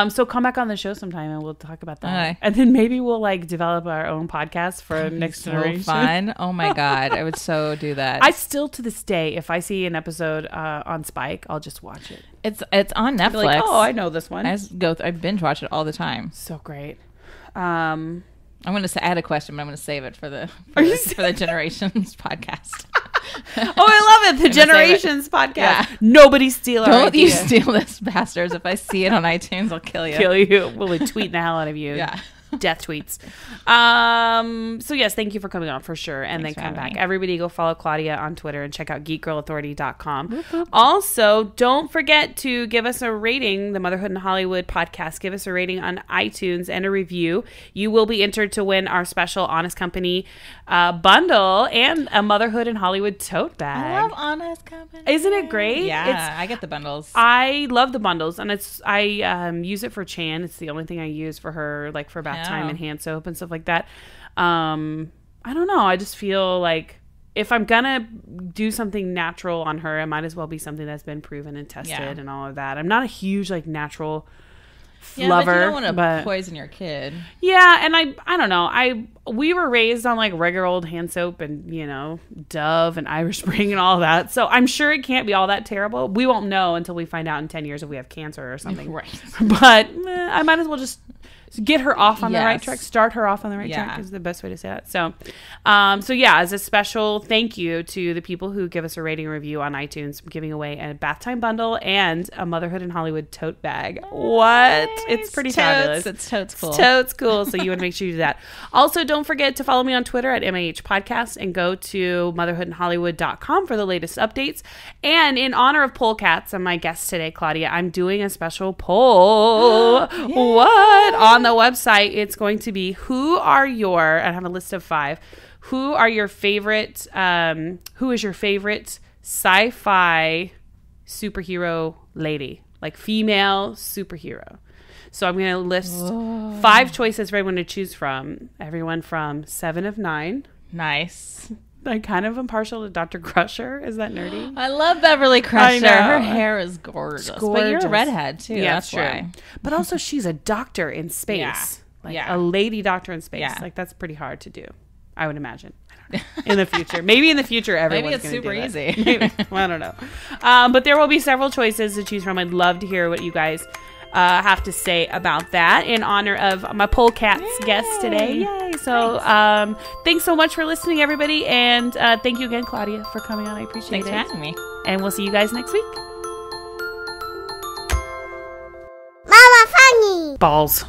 So come back on the show sometime and we'll talk about that. Okay. And then maybe we'll like develop our own podcast for Next Generation. Fun. Oh my God, I would so do that. I still to this day, if I see an episode on Spike, I'll just watch it. It's on Netflix. Like, oh, I know this one. I binge watch it all the time. So great. I'm going to say, I had a question, but I'm going to save it for the Generations podcast. Oh, I love it. The Generations podcast. Yeah. Nobody steal our idea. Don't you steal this, bastards. If I see it on iTunes, I'll kill you. We'll tweet the hell out of you. Yeah. death tweets. So yes, thank you for coming on for sure. And thanks then come back. Me. Everybody go follow Claudia on Twitter and check out geekgirlauthority.com. Also, don't forget to give us a rating, the Motherhood in Hollywood podcast. Give us a rating on iTunes and a review. You will be entered to win our special Honest Company bundle and a Motherhood in Hollywood tote bag. I love Honest Company. Isn't it great? Yeah, I get the bundles. I love the bundles, and I use it for Chan. It's the only thing I use for her, like for bath time and hand soap and stuff like that. I don't know. I just feel like if I'm gonna do something natural on her, it might as well be something that's been proven and tested and all of that. I'm not a huge like natural lover, but you don't want to poison your kid. Yeah, and I don't know. We were raised on like regular old hand soap and Dove and Irish Spring and all that, so I'm sure it can't be all that terrible. We won't know until we find out in 10 years if we have cancer or something, right? But I might as well just get her off on the right track. Start her off on the right track is the best way to say that. So, yeah, as a special thank you to the people who give us a rating and review on iTunes, I'm giving away a bath time bundle and a Motherhood in Hollywood tote bag. Nice. What? It's pretty fabulous. It's totes cool. It's totes cool. So you want to make sure you do that. Also, don't forget to follow me on Twitter at MAH Podcast and go to motherhoodinhollywood.com for the latest updates. And in honor of Pole Cats and my guest today, Claudia, I'm doing a special poll. What? On the website, it's going to be I have a list of 5. Who is your favorite sci-fi superhero lady? Like female superhero. So I'm going to list 5 choices for everyone to choose from. Everyone from 7 of 9. Nice. I kind of am partial to Dr. Crusher. Is that nerdy? I love Beverly Crusher. Her hair is gorgeous. But you're a redhead, too. Yeah, that's true. Why. But also, she's a doctor in space. Yeah. Like a lady doctor in space. Yeah. Like, that's pretty hard to do, I would imagine. I don't know. In the future. Maybe in the future, everyone's going to do that. Maybe it's super easy. Well, I don't know. But there will be several choices to choose from. I'd love to hear what you guys have to say about that in honor of my Pole Cats guest today. Yay! So thanks so much for listening, everybody, and thank you again, Claudia, for coming on. I appreciate it. Thanks for having me. And we'll see you guys next week. Mama funny balls.